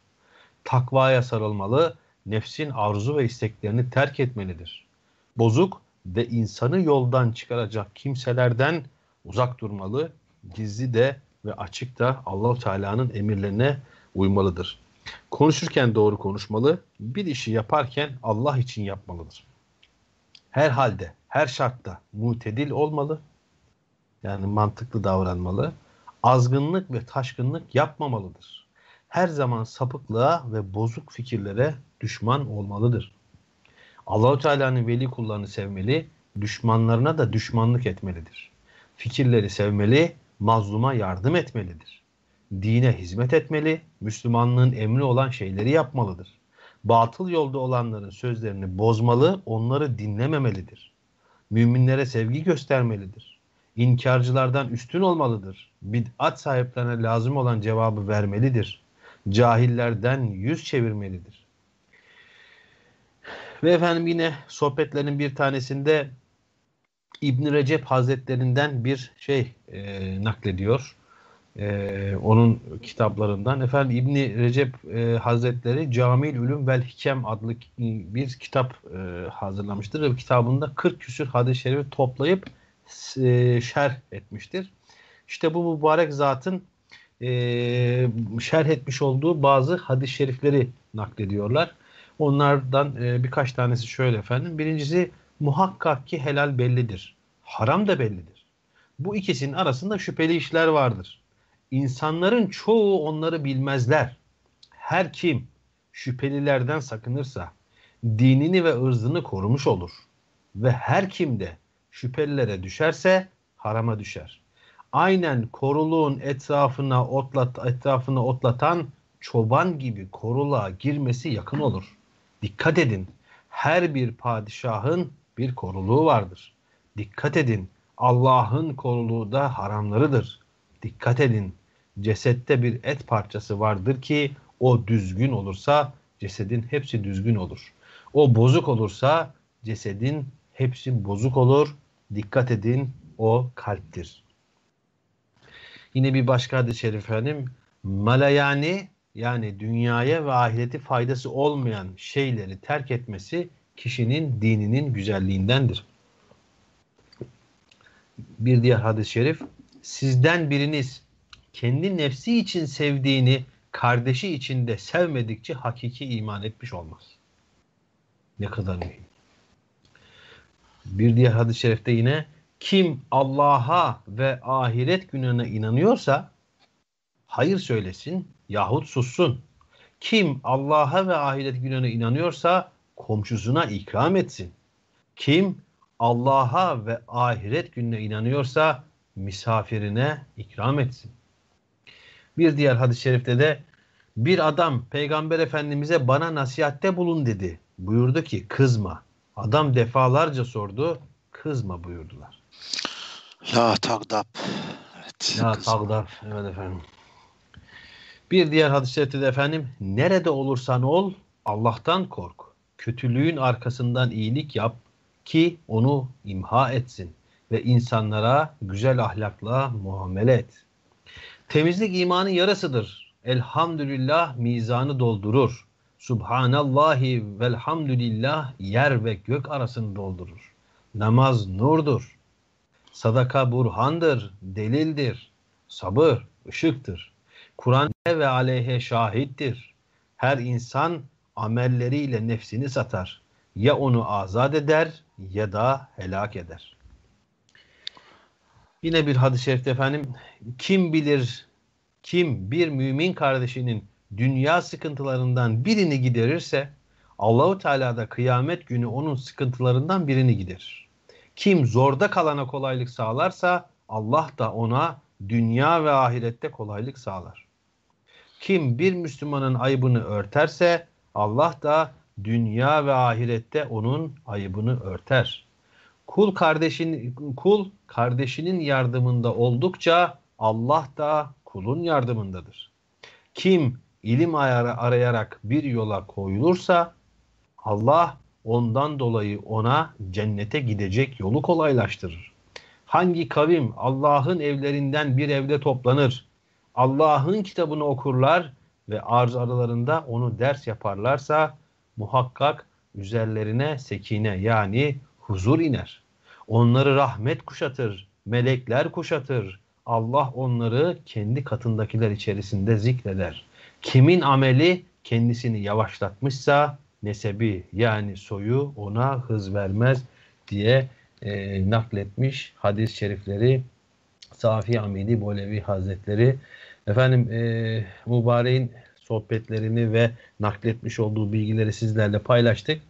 Takvaya sarılmalı, nefsin arzu ve isteklerini terk etmelidir. Bozuk ve insanı yoldan çıkaracak kimselerden uzak durmalı, gizli de ve açık da Allah-u Teala'nın emirlerine uymalıdır. Konuşurken doğru konuşmalı, bir işi yaparken Allah için yapmalıdır. Her halde, her şartta mutedil olmalı, yani mantıklı davranmalı, azgınlık ve taşkınlık yapmamalıdır. Her zaman sapıklığa ve bozuk fikirlere düşman olmalıdır. Allah-u Teala'nın veli kullarını sevmeli, düşmanlarına da düşmanlık etmelidir. Fikirleri sevmeli, mazluma yardım etmelidir. Dine hizmet etmeli, Müslümanlığın emri olan şeyleri yapmalıdır. Batıl yolda olanların sözlerini bozmalı, onları dinlememelidir. Müminlere sevgi göstermelidir. İnkarcılardan üstün olmalıdır. Bid'at sahiplerine lazım olan cevabı vermelidir. Cahillerden yüz çevirmelidir. Ve efendim yine sohbetlerin bir tanesinde İbn-i Recep Hazretlerinden bir şey e, naklediyor. E, onun kitaplarından. Efendim İbn-i Recep e, Hazretleri Camil Ülüm Vel Hikem adlı bir kitap e, hazırlamıştır. Ve kitabında kırk küsür hadis-i şerifi toplayıp e, şerh etmiştir. İşte bu mübarek zatın e, şerh etmiş olduğu bazı hadis-i şerifleri naklediyorlar. Onlardan birkaç tanesi şöyle efendim. Birincisi, muhakkak ki helal bellidir. Haram da bellidir. Bu ikisinin arasında şüpheli işler vardır. İnsanların çoğu onları bilmezler. Her kim şüphelilerden sakınırsa dinini ve ırzını korumuş olur. Ve her kim de şüphelilere düşerse harama düşer. Aynen koruluğun etrafına otlat, etrafına otlatan çoban gibi koruluğa girmesi yakın olur. Dikkat edin, her bir padişahın bir koruluğu vardır. Dikkat edin, Allah'ın koruluğu da haramlarıdır. Dikkat edin, cesette bir et parçası vardır ki o düzgün olursa cesedin hepsi düzgün olur. O bozuk olursa cesedin hepsi bozuk olur. Dikkat edin, o kalptir. Yine bir başka hadis-i şerif efendim. Malayani, yani dünyaya ve ahireti faydası olmayan şeyleri terk etmesi kişinin dininin güzelliğindendir. Bir diğer hadis-i şerif, sizden biriniz kendi nefsi için sevdiğini kardeşi için de sevmedikçe hakiki iman etmiş olmaz. Ne kadar mühim. Bir diğer hadis-i şerifte yine, kim Allah'a ve ahiret gününe inanıyorsa hayır söylesin yahut sussun. Kim Allah'a ve ahiret gününe inanıyorsa komşusuna ikram etsin. Kim Allah'a ve ahiret gününe inanıyorsa misafirine ikram etsin. Bir diğer hadis-i şerifte de bir adam Peygamber Efendimiz'e bana nasihatte bulun dedi. Buyurdu ki kızma. Adam defalarca sordu. Kızma buyurdular. La tagdab. Evet, La tagdab. Evet efendim. Bir diğer hadis-i şerifte de efendim, nerede olursan ol Allah'tan kork. Kötülüğün arkasından iyilik yap ki onu imha etsin ve insanlara güzel ahlakla muamele et. Temizlik imanın yarısıdır. Elhamdülillah mizanı doldurur. Subhanallahi velhamdülillah yer ve gök arasını doldurur. Namaz nurdur. Sadaka burhandır, delildir. Sabır ışıktır. Kur'an ve aleyhe şahittir. Her insan amelleriyle nefsini satar. Ya onu azat eder ya da helak eder. Yine bir hadis-i şerifte efendim, kim bilir, kim bir mümin kardeşinin dünya sıkıntılarından birini giderirse Allah-u Teala da kıyamet günü onun sıkıntılarından birini giderir. Kim zorda kalana kolaylık sağlarsa Allah da ona dünya ve ahirette kolaylık sağlar. Kim bir Müslümanın ayıbını örterse Allah da dünya ve ahirette onun ayıbını örter. Kul kardeşin, kul kardeşinin yardımında oldukça Allah da kulun yardımındadır. Kim ilim arayarak bir yola koyulursa Allah ondan dolayı ona cennete gidecek yolu kolaylaştırır. Hangi kavim Allah'ın evlerinden bir evde toplanır, Allah'ın kitabını okurlar ve arz aralarında onu ders yaparlarsa muhakkak üzerlerine sekine yani huzur iner. Onları rahmet kuşatır, melekler kuşatır. Allah onları kendi katındakiler içerisinde zikreder. Kimin ameli kendisini yavaşlatmışsa nesebi yani soyu ona hız vermez diye e, nakletmiş hadis-i şerifleri Safi Amidi Bolevi Hazretleri. Efendim e, mübareğin sohbetlerini ve nakletmiş olduğu bilgileri sizlerle paylaştık.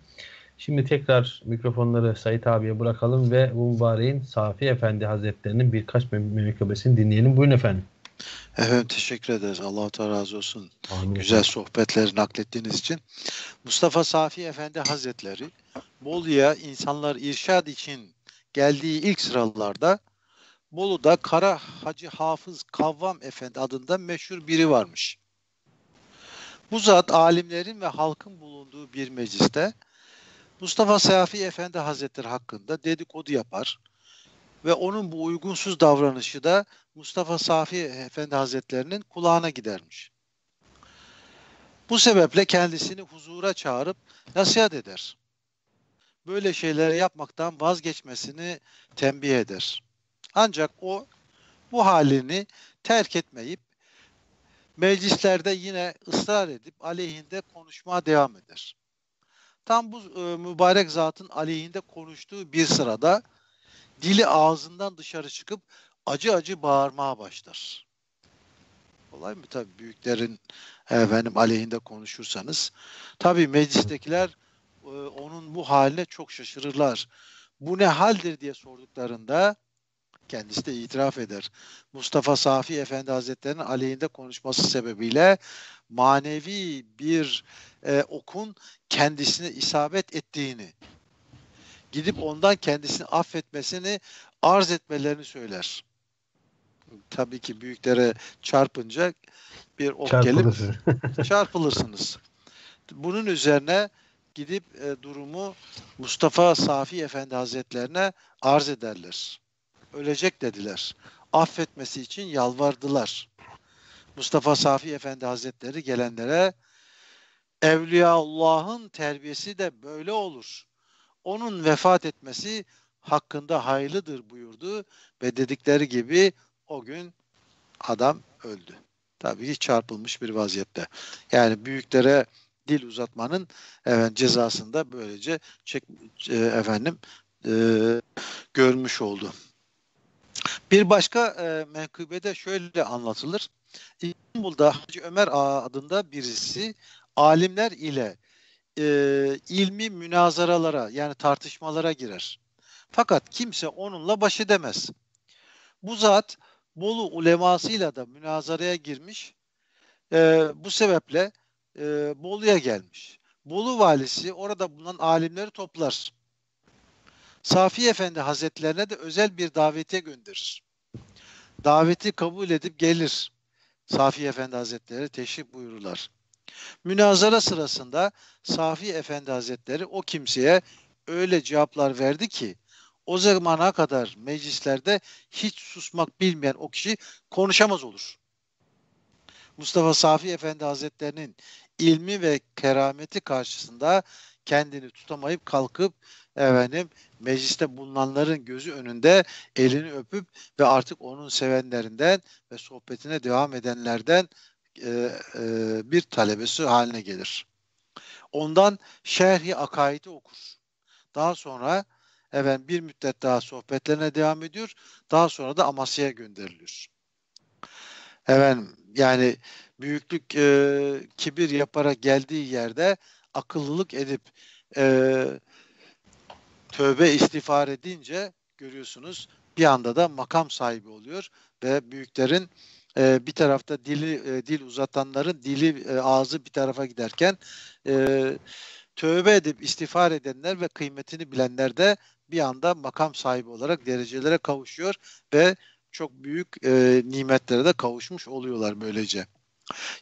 Şimdi tekrar mikrofonları Sait abiye bırakalım ve mübareğin Safi Efendi Hazretlerinin birkaç münakebesini dinleyelim. Buyurun efendim. Efendim teşekkür ederiz. Allah Teala razı olsun. Amin. Güzel sohbetleri naklettiğiniz için. Mustafa Safi Efendi Hazretleri Bolu'ya insanlar irşad için geldiği ilk sıralarda Bolu'da Kara Hacı Hafız Kavvam Efendi adında meşhur biri varmış. Bu zat alimlerin ve halkın bulunduğu bir mecliste Mustafa Safi Efendi Hazretleri hakkında dedikodu yapar ve onun bu uygunsuz davranışı da Mustafa Safi Efendi Hazretlerinin kulağına gidermiş. Bu sebeple kendisini huzura çağırıp nasihat eder. Böyle şeyleri yapmaktan vazgeçmesini tembih eder. Ancak o bu halini terk etmeyip meclislerde yine ısrar edip aleyhinde konuşmaya devam eder. Tam bu e, mübarek zatın aleyhinde konuştuğu bir sırada dili ağzından dışarı çıkıp acı acı bağırmaya başlar. Olay mı? Tabii büyüklerin efendim aleyhinde konuşursanız. Tabii meclistekiler e, onun bu haline çok şaşırırlar. Bu ne haldir diye sorduklarında kendisi de itiraf eder. Mustafa Safi Efendi Hazretleri'nin aleyhinde konuşması sebebiyle manevi bir e, okun kendisine isabet ettiğini, gidip ondan kendisini affetmesini arz etmelerini söyler. Tabii ki büyüklere çarpınca bir ok Çarpılır. gelip çarpılırsınız. Bunun üzerine gidip e, durumu Mustafa Safi Efendi Hazretlerine arz ederler. Ölecek dediler. Affetmesi için yalvardılar. Mustafa Safi Efendi Hazretleri gelenlere Evliyaullah'ın terbiyesi de böyle olur. Onun vefat etmesi hakkında hayırlıdır buyurdu ve dedikleri gibi o gün adam öldü. Tabii ki çarpılmış bir vaziyette. Yani büyüklere dil uzatmanın evet, cezasını da böylece çek, e, efendim e, görmüş oldu. Bir başka e, menkıbede şöyle anlatılır. İstanbul'da Hacı Ömer Ağa adında birisi alimler ile e, ilmi münazaralara yani tartışmalara girer. Fakat kimse onunla baş edemez. Bu zat Bolu ulemasıyla da münazaraya girmiş. E, bu sebeple e, Bolu'ya gelmiş. Bolu valisi orada bulunan alimleri toplar. Safi Efendi Hazretlerine de özel bir davetiye gönderir. Daveti kabul edip gelir. Safi Efendi Hazretleri teşrif buyururlar. Münazara sırasında Safi Efendi Hazretleri o kimseye öyle cevaplar verdi ki o zamana kadar meclislerde hiç susmak bilmeyen o kişi konuşamaz olur. Mustafa Safi Efendi Hazretlerinin ilmi ve kerameti karşısında kendini tutamayıp kalkıp efendim mecliste bulunanların gözü önünde elini öpüp ve artık onun sevenlerinden ve sohbetine devam edenlerden e, e, bir talebesi haline gelir. Ondan Şerh-i Akaid'i okur. Daha sonra efendim, bir müddet daha sohbetlerine devam ediyor. Daha sonra da Amasya'ya gönderiliyor. Efendim, yani büyüklük e, kibir yaparak geldiği yerde akıllılık edip e, tövbe istiğfar edince görüyorsunuz bir anda da makam sahibi oluyor ve büyüklerin e, bir tarafta dili e, dil uzatanların dili e, ağzı bir tarafa giderken e, tövbe edip istiğfar edenler ve kıymetini bilenler de bir anda makam sahibi olarak derecelere kavuşuyor ve çok büyük e, nimetlere de kavuşmuş oluyorlar böylece.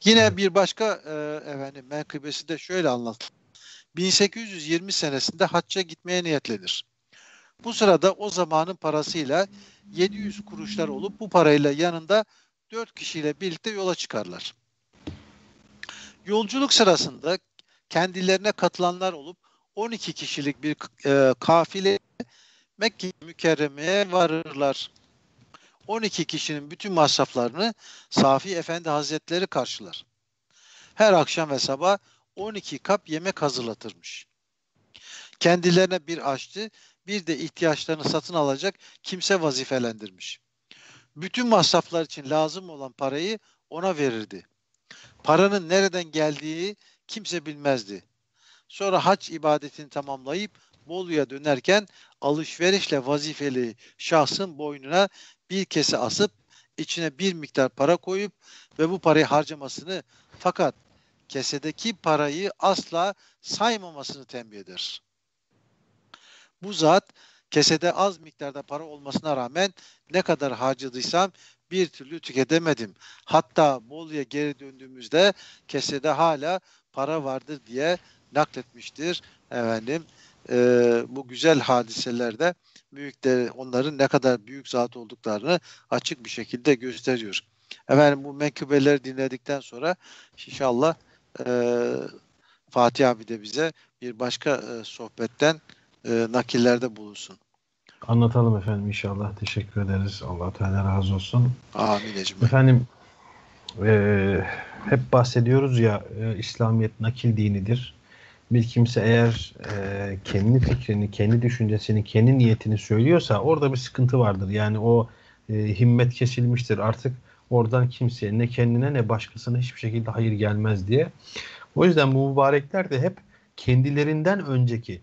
Yine bir başka e, efendim, menkıbesi de şöyle anlatılır. bin sekiz yüz yirmi senesinde hacca gitmeye niyetlenir. Bu sırada o zamanın parasıyla yedi yüz kuruşlar olup bu parayla yanında dört kişiyle birlikte yola çıkarlar. Yolculuk sırasında kendilerine katılanlar olup on iki kişilik bir e, kafile Mekke-i Mükerreme'ye varırlar. on iki kişinin bütün masraflarını Safi Efendi Hazretleri karşılar. Her akşam ve sabah on iki kap yemek hazırlatırmış. Kendilerine bir aşçı, bir de ihtiyaçlarını satın alacak kimse vazifelendirmiş. Bütün masraflar için lazım olan parayı ona verirdi. Paranın nereden geldiği kimse bilmezdi. Sonra hac ibadetini tamamlayıp Bolu'ya dönerken alışverişle vazifeli şahsın boynuna bir kese asıp içine bir miktar para koyup ve bu parayı harcamasını, fakat kesedeki parayı asla saymamasını tembih eder. Bu zat kesede az miktarda para olmasına rağmen ne kadar harcadıysam bir türlü tüketemedim. Hatta Bolu'ya geri döndüğümüzde kesede hala para vardır diye nakletmiştir. Efendim, e, bu güzel hadiselerde büyükleri, onların ne kadar büyük zat olduklarını açık bir şekilde gösteriyor. Efendim, bu menkıbeleri dinledikten sonra inşallah e, Fatih abi de bize bir başka e, sohbetten e, nakillerde bulunsun. Anlatalım efendim inşallah. Teşekkür ederiz. Allah Teala razı olsun. Amin. Efendim e, hep bahsediyoruz ya, e, İslamiyet nakil dinidir. Bir kimse eğer e, kendi fikrini, kendi düşüncesini, kendi niyetini söylüyorsa orada bir sıkıntı vardır. Yani o e, himmet kesilmiştir. Artık oradan kimseye, ne kendine ne başkasına hiçbir şekilde hayır gelmez diye. O yüzden bu mübarekler de hep kendilerinden önceki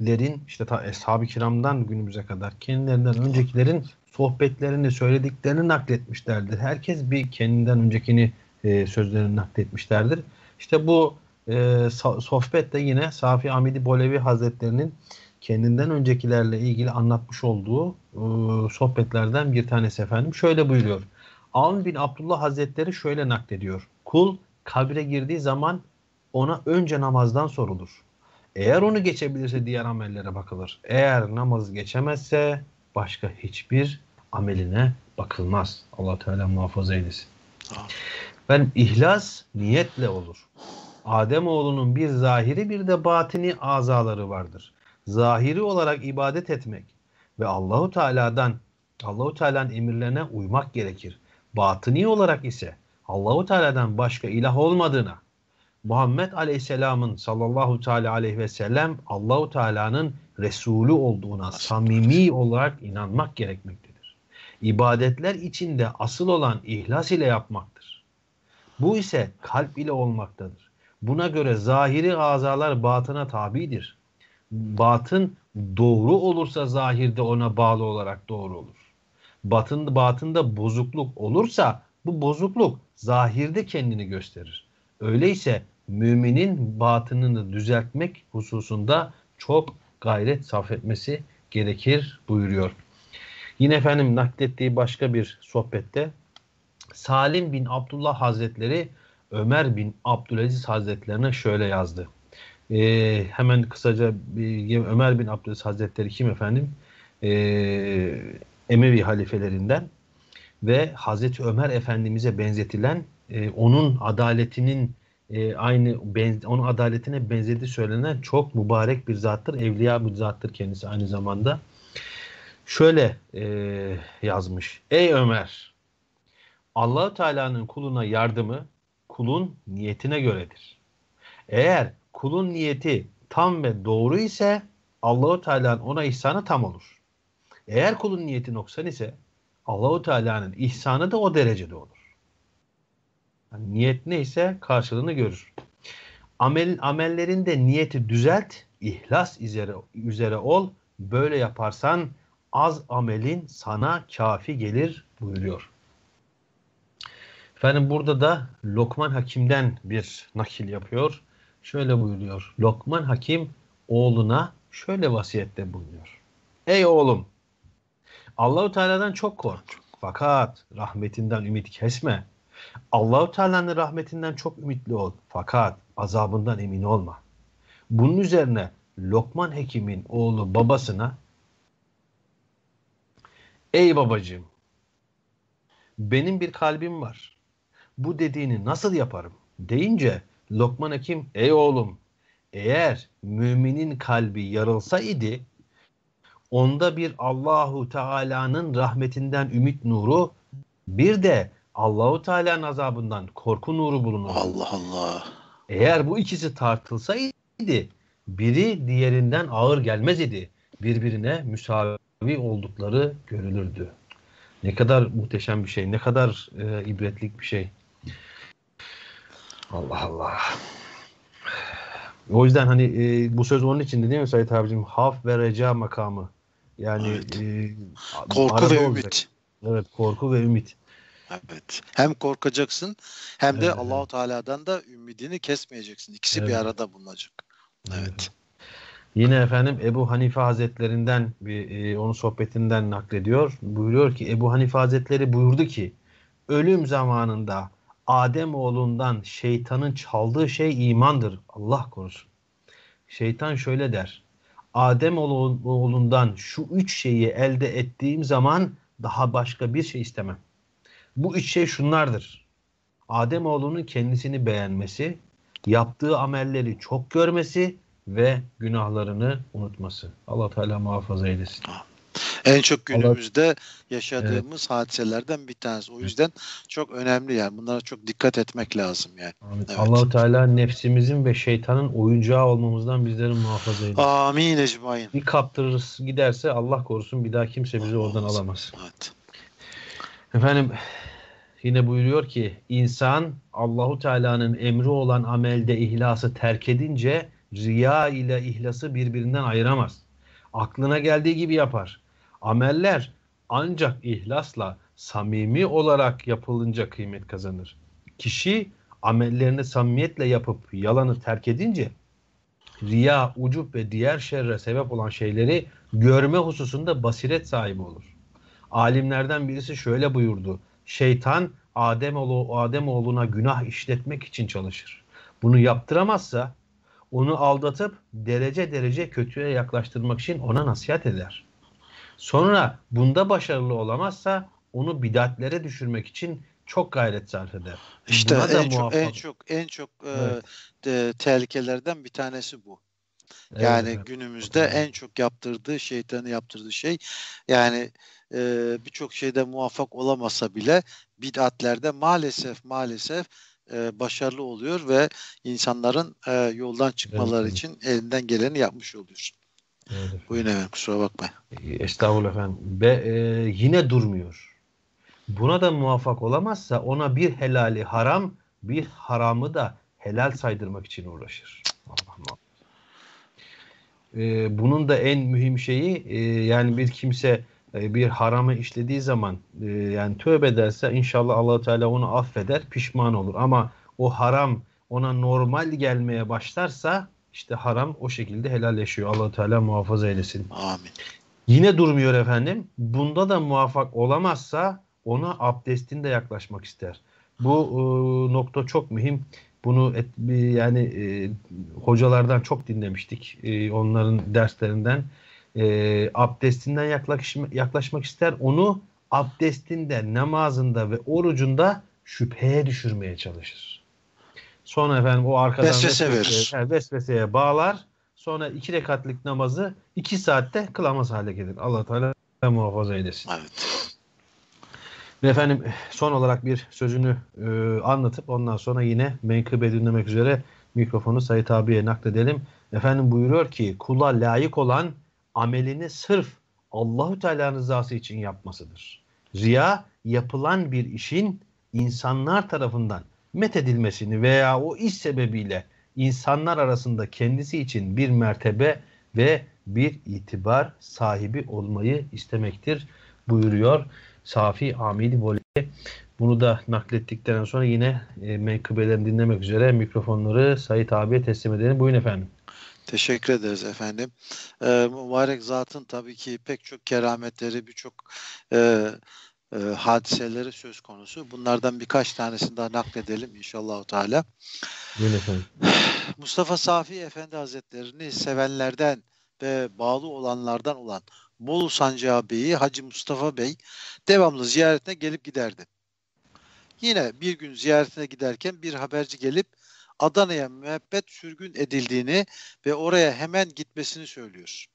lerin işte ta Eshab-ı Kiram'dan günümüze kadar kendilerinden öncekilerin sohbetlerini, söylediklerini nakletmişlerdir. Herkes bir kendinden öncekini e, sözlerini nakletmişlerdir. İşte bu e, sohbet de yine Safi Amidi Bolevi Hazretlerinin kendinden öncekilerle ilgili anlatmış olduğu e, sohbetlerden bir tanesi efendim. Şöyle buyuruyor. Avn bin Abdullah Hazretleri şöyle naklediyor. Kul kabre girdiği zaman ona önce namazdan sorulur. Eğer onu geçebilirse diğer amellere bakılır. Eğer namazı geçemezse başka hiçbir ameline bakılmaz. Allah Teala muhafaza eylesin. Ben ihlas niyetle olur. Ademoğlunun bir zahiri bir de batini azaları vardır. Zahiri olarak ibadet etmek ve Allahu Teala'dan Allahu Teala'nın emirlerine uymak gerekir. Batini olarak ise Allahu Teala'dan başka ilah olmadığına, Muhammed Aleyhisselam'ın sallallahu teala aleyhi ve sellem Allahu Teala'nın Resulü olduğuna samimi olarak inanmak gerekmektedir. İbadetler içinde asıl olan ihlas ile yapmaktır. Bu ise kalp ile olmaktadır. Buna göre zahiri azalar batına tabidir. Batın doğru olursa zahirde ona bağlı olarak doğru olur. Batın, batında bozukluk olursa bu bozukluk zahirde kendini gösterir. Öyleyse müminin batınını düzeltmek hususunda çok gayret sarf etmesi gerekir buyuruyor. Yine efendim naklettiği başka bir sohbette Salim bin Abdullah Hazretleri Ömer bin Abdülaziz Hazretlerine şöyle yazdı. Ee, hemen kısaca bir, Ömer bin Abdülaziz Hazretleri kim efendim? Ee, Emevi halifelerinden ve Hazreti Ömer Efendimiz'e benzetilen, Ee, onun adaletinin e, aynı benze, onun adaletine benzediği söylenen çok mübarek bir zattır. Evliya bir zattır kendisi aynı zamanda. Şöyle e, yazmış. Ey Ömer! Allah-u Teala'nın kuluna yardımı kulun niyetine göredir. Eğer kulun niyeti tam ve doğru ise Allah-u Teala'nın ona ihsanı tam olur. Eğer kulun niyeti noksan ise Allah-u Teala'nın ihsanı da o derecede olur. Niyet neyse karşılığını görür. Amel, amellerinde niyeti düzelt, ihlas üzere, üzere ol. Böyle yaparsan az amelin sana kafi gelir buyuruyor. Efendim burada da Lokman Hakim'den bir nakil yapıyor. şöyle buyuruyor. Lokman Hakim oğluna şöyle vasiyette bulunuyor. Ey oğlum, Allahu Teala'dan çok kork. Fakat rahmetinden ümit kesme. Allahu Teala'nın rahmetinden çok ümitli ol. Fakat azabından emin olma. Bunun üzerine Lokman Hakim'in oğlu babasına, ey babacığım, benim bir kalbim var. Bu dediğini nasıl yaparım? Deyince Lokman Hakim, ey oğlum, eğer müminin kalbi yarılsa idi, onda bir Allahu Teala'nın rahmetinden ümit nuru, bir de Allahu Teala'nın azabından korku nuru bulunur. Allah Allah. Eğer bu ikisi tartılsaydı, biri diğerinden ağır gelmez idi. Birbirine müsavi oldukları görülürdü. Ne kadar muhteşem bir şey, ne kadar e, ibretlik bir şey. Allah Allah. O yüzden hani e, bu söz onun içinde değil mi Sait abicim? Haf ve reca makamı. Yani evet. e, korku ve olacak. Ümit. Evet, korku ve ümit. Evet. Hem korkacaksın hem evet. de Allahu Teala'dan da ümidini kesmeyeceksin. İkisi evet. bir arada bulunacak. Evet. evet. Yine efendim Ebu Hanife Hazretlerinden bir e, onun sohbetinden naklediyor. Buyuruyor ki Ebu Hanife Hazretleri buyurdu ki ölüm zamanında Ademoğlundan şeytanın çaldığı şey imandır. Allah korusun. Şeytan şöyle der. Ademoğlundan şu üç şeyi elde ettiğim zaman daha başka bir şey istemem. Bu üç şey şunlardır. Ademoğlunun kendisini beğenmesi, yaptığı amelleri çok görmesi ve günahlarını unutması. Allah Teala muhafaza eylesin. En çok günümüzde Allah... yaşadığımız evet. hadiselerden bir tanesi. O yüzden çok önemli yani. Bunlara çok dikkat etmek lazım yani. Evet. Allah Teala nefsimizin ve şeytanın oyuncağı olmamızdan bizleri muhafaza eylesin. Amin ecmaîn. Bir kaptırırız giderse Allah korusun, bir daha kimse bizi oradan Allah alamaz. Evet. Efendim yine buyuruyor ki insan Allahu Teala'nın emri olan amelde ihlası terk edince riya ile ihlası birbirinden ayıramaz. Aklına geldiği gibi yapar. Ameller ancak ihlasla samimi olarak yapılınca kıymet kazanır. Kişi amellerini samimiyetle yapıp yalanı terk edince riya, ucup ve diğer şerre sebep olan şeyleri görme hususunda basiret sahibi olur. Alimlerden birisi şöyle buyurdu. Şeytan Ademoğlu, Ademoğlu'na günah işletmek için çalışır. Bunu yaptıramazsa onu aldatıp derece derece kötüye yaklaştırmak için ona nasihat eder. Sonra bunda başarılı olamazsa onu bidatlere düşürmek için çok gayret sarf eder. İşte en çok, en çok en çok evet. e, de, tehlikelerden bir tanesi bu. Yani evet, evet. günümüzde evet. en çok yaptırdığı, şeytanı yaptırdığı şey yani e, birçok şeyde muvaffak olamasa bile bid'atlerde maalesef maalesef e, başarılı oluyor ve insanların e, yoldan çıkmaları evet. için elinden geleni yapmış oluyor. Evet. Buyurun efendim, kusura bakmayın. Estağfurullah efendim. Ve e, yine durmuyor. Buna da muvaffak olamazsa ona bir helali haram, bir haramı da helal saydırmak için uğraşır. Allah'ım. Ee, bunun da en mühim şeyi e, yani bir kimse e, bir haramı işlediği zaman e, yani tövbe ederse inşallah Allah-u Teala onu affeder, pişman olur. Ama o haram ona normal gelmeye başlarsa işte haram o şekilde helalleşiyor. Allah-u Teala muhafaza eylesin. Amin. Yine durmuyor efendim. Bunda da muvaffak olamazsa ona abdestinde yaklaşmak ister. Bu e, nokta çok mühim. Bunu et, yani e, hocalardan çok dinlemiştik. E, onların derslerinden. E, abdestinden yaklaşma, yaklaşmak ister. Onu abdestinde, namazında ve orucunda şüpheye düşürmeye çalışır. Sonra efendim o arkadan vesvese vesvese, yani vesveseye bağlar. Sonra iki rekatlik namazı iki saatte kılamaz hale gelir. Allah Teala muhafaza eylesin. Evet. Ve efendim son olarak bir sözünü e, anlatıp ondan sonra yine menkıbe dinlemek üzere mikrofonu Sait abiye nakledelim. Efendim buyuruyor ki kula layık olan amelini sırf Allahu Teala rızası için yapmasıdır. Riya yapılan bir işin insanlar tarafından methedilmesini veya o iş sebebiyle insanlar arasında kendisi için bir mertebe ve bir itibar sahibi olmayı istemektir buyuruyor Safi Amidi Bolevi. Bunu da naklettikten sonra yine e, menkıbeden dinlemek üzere mikrofonları Sait abiye teslim edelim. Buyurun efendim. Teşekkür ederiz efendim. Ee, mübarek zatın tabii ki pek çok kerametleri, birçok e, e, hadiseleri söz konusu. Bunlardan birkaç tanesini daha nakledelim inşallah Teala. Buyurun efendim. Mustafa Safi Efendi Hazretlerini sevenlerden ve bağlı olanlardan olan Bolu Sancağı Bey'i Hacı Mustafa Bey devamlı ziyaretine gelip giderdi. Yine bir gün ziyaretine giderken bir haberci gelip Adana'ya müebbet sürgün edildiğini ve oraya hemen gitmesini söylüyor.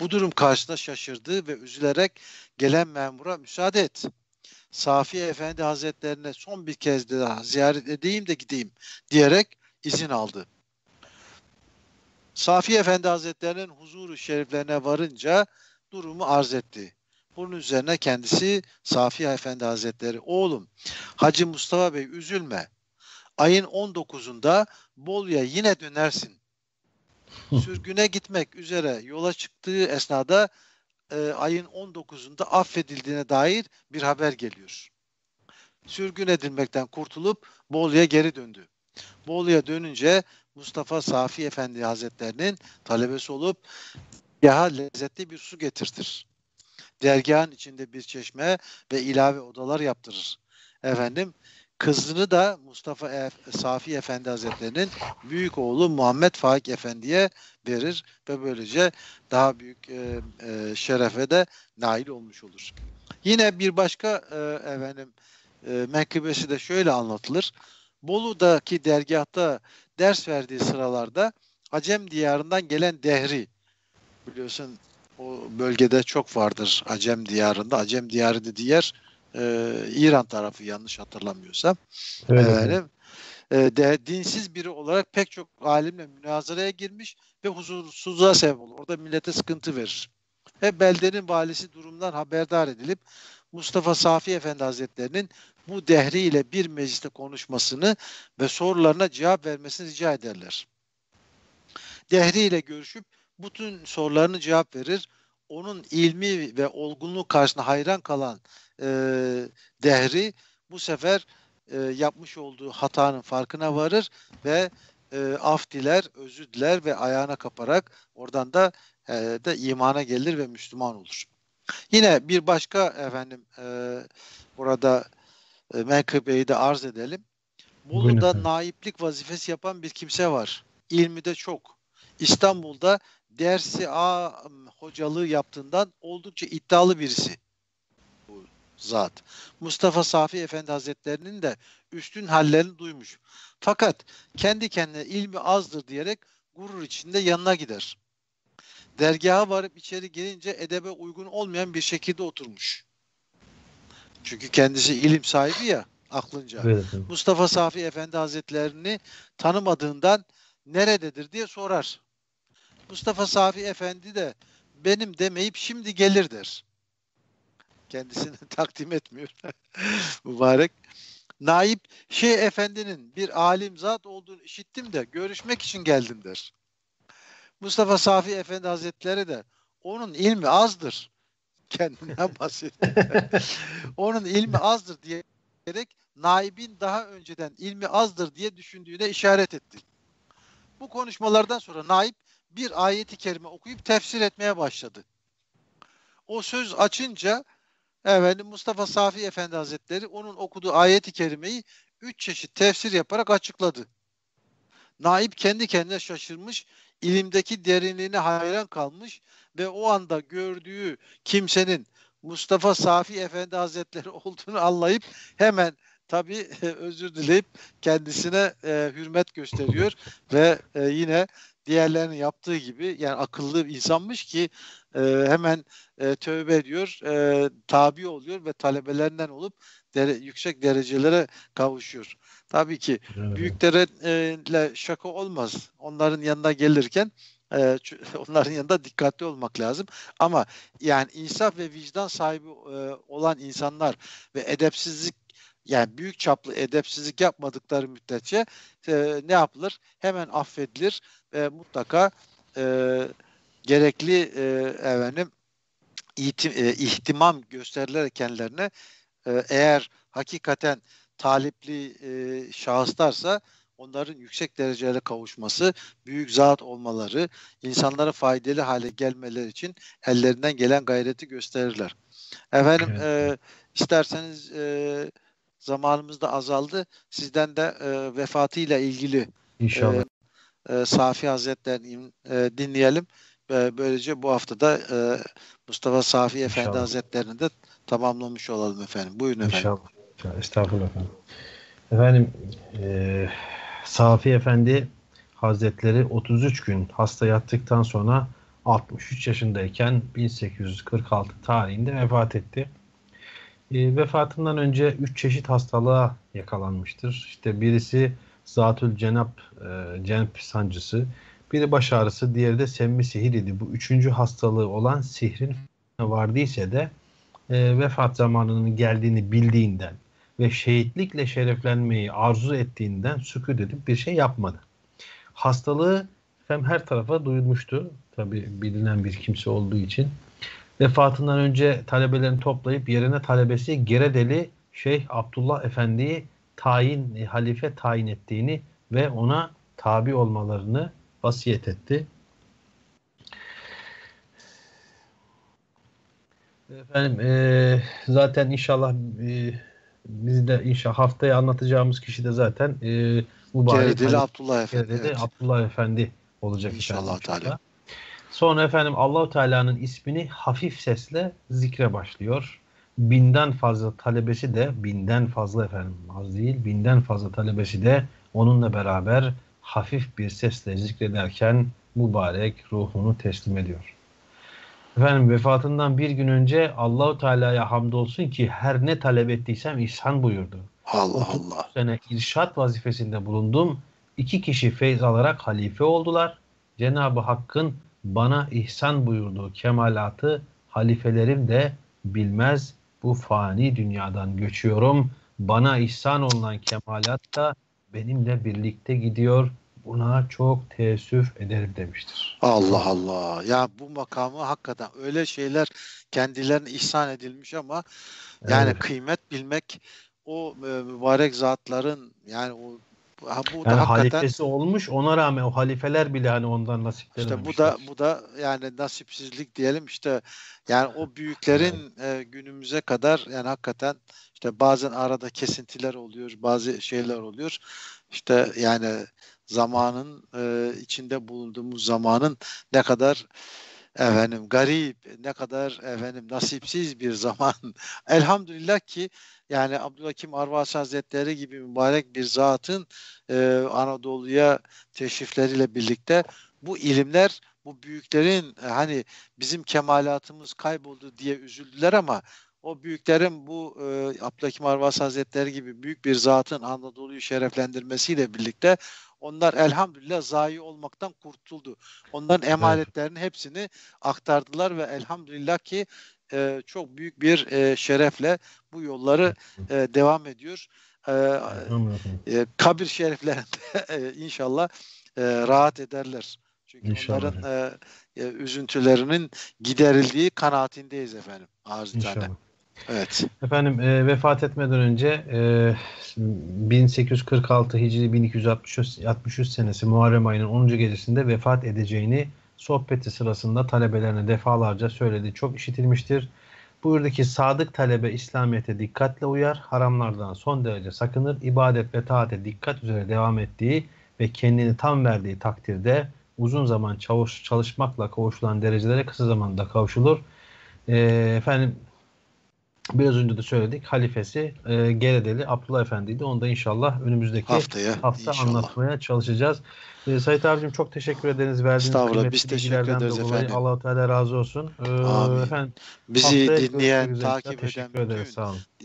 Bu durum karşısında şaşırdı ve üzülerek gelen memura müsaade et, Safi Efendi Hazretlerine son bir kez daha ziyaret edeyim de gideyim diyerek izin aldı. Safi Efendi Hazretlerinin huzuru şeriflerine varınca durumu arz etti. Bunun üzerine kendisi Safi Efendi Hazretleri, oğlum Hacı Mustafa Bey üzülme, ayın on dokuzunda Bolu'ya yine dönersin. Sürgüne gitmek üzere yola çıktığı esnada e, ayın on dokuzunda affedildiğine dair bir haber geliyor. Sürgün edilmekten kurtulup Bolu'ya geri döndü. Bolu'ya dönünce Mustafa Safi Efendi Hazretlerinin talebesi olup dergaha lezzetli bir su getirtir. Dergahın içinde bir çeşme ve ilave odalar yaptırır. Efendim, kızını da Mustafa e Safi Efendi Hazretlerinin büyük oğlu Muhammed Faik Efendi'ye verir ve böylece daha büyük e, e, şerefe de nail olmuş olur. Yine bir başka e, efendim e, menkıbesi de şöyle anlatılır. Bolu'daki dergahta ders verdiği sıralarda Acem Diyarı'ndan gelen Dehri, biliyorsun o bölgede çok vardır Acem Diyarı'nda. Acem Diyarı dediği yer e, İran tarafı yanlış hatırlamıyorsam. Evet. Efendim, e, de, dinsiz biri olarak pek çok alimle münazaraya girmiş ve huzursuzluğa sebep olur. Orada millete sıkıntı verir. Ve beldenin valisi durumdan haberdar edilip Mustafa Safi Efendi Hazretlerinin bu Dehri ile bir mecliste konuşmasını ve sorularına cevap vermesini rica ederler. Dehri ile görüşüp bütün sorularını cevap verir. Onun ilmi ve olgunluğu karşısında hayran kalan e, Dehri bu sefer e, yapmış olduğu hatanın farkına varır ve e, af diler, özür diler ve ayağına kaparak oradan da, e, da imana gelir ve Müslüman olur. Yine bir başka efendim e, burada e, menkıbeyi de arz edelim. Bolu'da naiplik vazifesi yapan bir kimse var. İlmi de çok. İstanbul'da dersi a hocalığı yaptığından oldukça iddialı birisi bu zat. Mustafa Safi Efendi Hazretlerinin de üstün hallerini duymuş. Fakat kendi kendine ilmi azdır diyerek gurur içinde yanına gider. Dergaha varıp içeri girince edebe uygun olmayan bir şekilde oturmuş. Çünkü kendisi ilim sahibi ya aklınca. Evet. Mustafa Safi Efendi Hazretlerini tanımadığından nerededir diye sorar. Mustafa Safi Efendi de benim demeyip şimdi gelir der. Kendisini takdim etmiyor. Mübarek. Naip Şeyh Efendi'nin bir alim zat olduğunu işittim de görüşmek için geldim der. Mustafa Safi Efendi Hazretleri de onun ilmi azdır. Kendinden bahsediyor. Onun ilmi azdır diyerek naibin daha önceden ilmi azdır diye düşündüğüne işaret etti. Bu konuşmalardan sonra naip bir ayeti kerime okuyup tefsir etmeye başladı. O söz açınca efendim, Mustafa Safi Efendi Hazretleri onun okuduğu ayeti kerimeyi üç çeşit tefsir yaparak açıkladı. Naip kendi kendine şaşırmış, ilimdeki derinliğine hayran kalmış ve o anda gördüğü kimsenin Mustafa Safi Efendi Hazretleri olduğunu anlayıp hemen tabii özür dileyip kendisine e, hürmet gösteriyor ve e, yine diğerlerinin yaptığı gibi, yani akıllı insanmış ki e, hemen e, tövbe ediyor, e, tabi oluyor ve talebelerinden olup dere, yüksek derecelere kavuşuyor. Tabii ki evet. Büyüklerle şaka olmaz. Onların yanına gelirken e, onların yanında dikkatli olmak lazım. Ama yani insaf ve vicdan sahibi e, olan insanlar ve edepsizlik, yani büyük çaplı edepsizlik yapmadıkları müddetçe e, ne yapılır? Hemen affedilir ve mutlaka e, gerekli e, efendim, ihtim, e, ihtimam gösterilerek kendilerine eğer hakikaten talipli e, şahıslarsa onların yüksek derecelere kavuşması, büyük zat olmaları, insanlara faydalı hale gelmeleri için ellerinden gelen gayreti gösterirler. Efendim evet. e, isterseniz e, zamanımız da azaldı. Sizden de e, vefatıyla ilgili İnşallah. E, e, Safi Hazretleri'ni e, dinleyelim. E, böylece bu haftada e, Mustafa Safi Efendi İnşallah. Hazretleri'ni de tamamlamış olalım efendim. Buyurun efendim. İnşallah. Estağfurullah efendim. Efendim e, Safi Efendi Hazretleri otuz üç gün hasta yattıktan sonra altmış üç yaşındayken bin sekiz yüz kırk altı tarihinde vefat etti. E, vefatından önce üç çeşit hastalığa yakalanmıştır. İşte birisi zatül cenap, e, cenap sancısı, biri baş ağrısı, diğeri de semmi sihir idi. Bu üçüncü hastalığı olan sihrin vardıysa da e, vefat zamanının geldiğini bildiğinden ve şehitlikle şereflenmeyi arzu ettiğinden sükût edip bir şey yapmadı. Hastalığı hem her tarafa duyulmuştu. Tabi bilinen bir kimse olduğu için. Vefatından önce talebelerini toplayıp yerine talebesi Geredeli Şeyh Abdullah Efendi'yi tayin, halife tayin ettiğini ve ona tabi olmalarını vasiyet etti. Efendim e, zaten inşallah e, biz de inşallah haftaya anlatacağımız kişi de zaten e, mübarek Geredeli Abdullah Efendi, evet. Abdullah Efendi olacak inşallah. Teala. Sonra efendim Allahu Teala'nın ismini hafif sesle zikre başlıyor. Binden fazla talebesi de binden fazla efendim az değil binden fazla talebesi de onunla beraber hafif bir sesle zikrederken mübarek ruhunu teslim ediyor. Efendim vefatından bir gün önce Allahu Teala'ya hamdolsun ki her ne talep ettiysem ihsan buyurdu. Allah Allah. Sene irşat vazifesinde bulundum. İki kişi feyz alarak halife oldular. Cenab-ı Hakk'ın bana ihsan buyurduğu kemalatı halifelerim de bilmez. Bu fani dünyadan göçüyorum. Bana ihsan olunan kemalat da benimle birlikte gidiyor. Buna çok teessüf ederim demiştir. Allah Allah. Ya bu makamı hakikaten öyle şeyler kendilerine ihsan edilmiş ama yani evet. Kıymet bilmek o mübarek zatların yani o bu da yani halifesi olmuş ona rağmen o halifeler bile hani ondan nasiplenmemişler. İşte bu da bu da yani nasipsizlik diyelim işte yani o büyüklerin evet. günümüze kadar yani hakikaten işte bazen arada kesintiler oluyor, bazı şeyler oluyor. İşte yani zamanın e, içinde bulunduğumuz zamanın ne kadar efendim garip, ne kadar efendim nasipsiz bir zaman. Elhamdülillah ki yani Abdülhakim Arvas Hazretleri gibi mübarek bir zatın e, Anadolu'ya teşrifleriyle birlikte bu ilimler bu büyüklerin e, hani bizim kemalatımız kayboldu diye üzüldüler ama o büyüklerin bu e, Abdülhakim Arvas Hazretleri gibi büyük bir zatın Anadolu'yu şereflendirmesiyle birlikte onlar elhamdülillah zayi olmaktan kurtuldu. Onların emanetlerinin hepsini aktardılar ve elhamdülillah ki e, çok büyük bir e, şerefle bu yolları e, devam ediyor. E, e, kabir şereflerinde e, inşallah e, rahat ederler. Çünkü inşallah. Onların e, e, üzüntülerinin giderildiği kanaatindeyiz efendim. Arzitane. Evet. Efendim e, vefat etmeden önce e, bin sekiz yüz kırk altı Hicri bin iki yüz altmış üç senesi Muharrem ayının onuncu gecesinde vefat edeceğini sohbeti sırasında talebelerine defalarca söylediği çok işitilmiştir. Buyurdu ki sadık talebe İslamiyet'e dikkatle uyar, haramlardan son derece sakınır, ibadet ve taate dikkat üzere devam ettiği ve kendini tam verdiği takdirde uzun zaman çavuş, çalışmakla kavuşulan derecelere kısa zamanda kavuşulur. E, efendim biraz önce de söyledik. Halifesi e, Geredeli Abdullah Efendi'ydi. Onu da inşallah önümüzdeki haftaya, hafta inşallah. Anlatmaya çalışacağız. E, Sait abicim çok teşekkür ederiz. Verdiğiniz kıymetli bilgilerden dolayı Allah-u Teala razı olsun. E, efendim, bizi dinleyen, takip eden ederiz,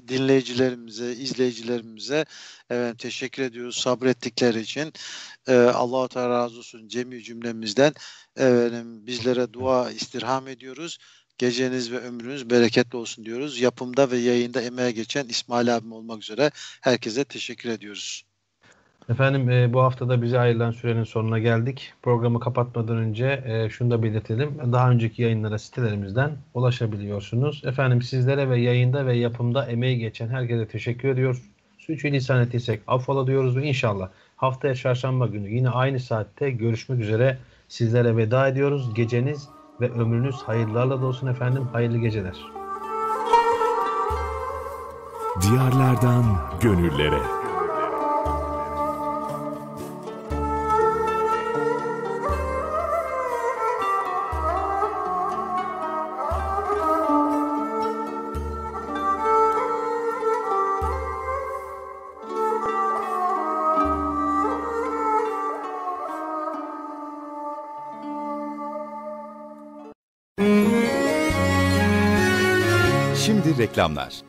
dinleyicilerimize, izleyicilerimize evet, teşekkür ediyoruz sabrettikleri için. E, Allah-u Teala razı olsun cemi cümlemizden. Efendim, bizlere dua istirham ediyoruz. Geceniz ve ömrünüz bereketli olsun diyoruz. Yapımda ve yayında emeğe geçen İsmail abim olmak üzere herkese teşekkür ediyoruz. Efendim e, bu haftada bize ayrılan sürenin sonuna geldik. Programı kapatmadan önce e, şunu da belirtelim. Daha önceki yayınlara sitelerimizden ulaşabiliyorsunuz. Efendim sizlere ve yayında ve yapımda emeği geçen herkese teşekkür ediyoruz. Sürçülisan ettiysek affola diyoruz ve inşallah haftaya çarşamba günü yine aynı saatte görüşmek üzere sizlere veda ediyoruz. Geceniz ve ömrünüz hayırlarla dolsun efendim. Hayırlı geceler. Diyarlardan gönüllere. Reklamlar.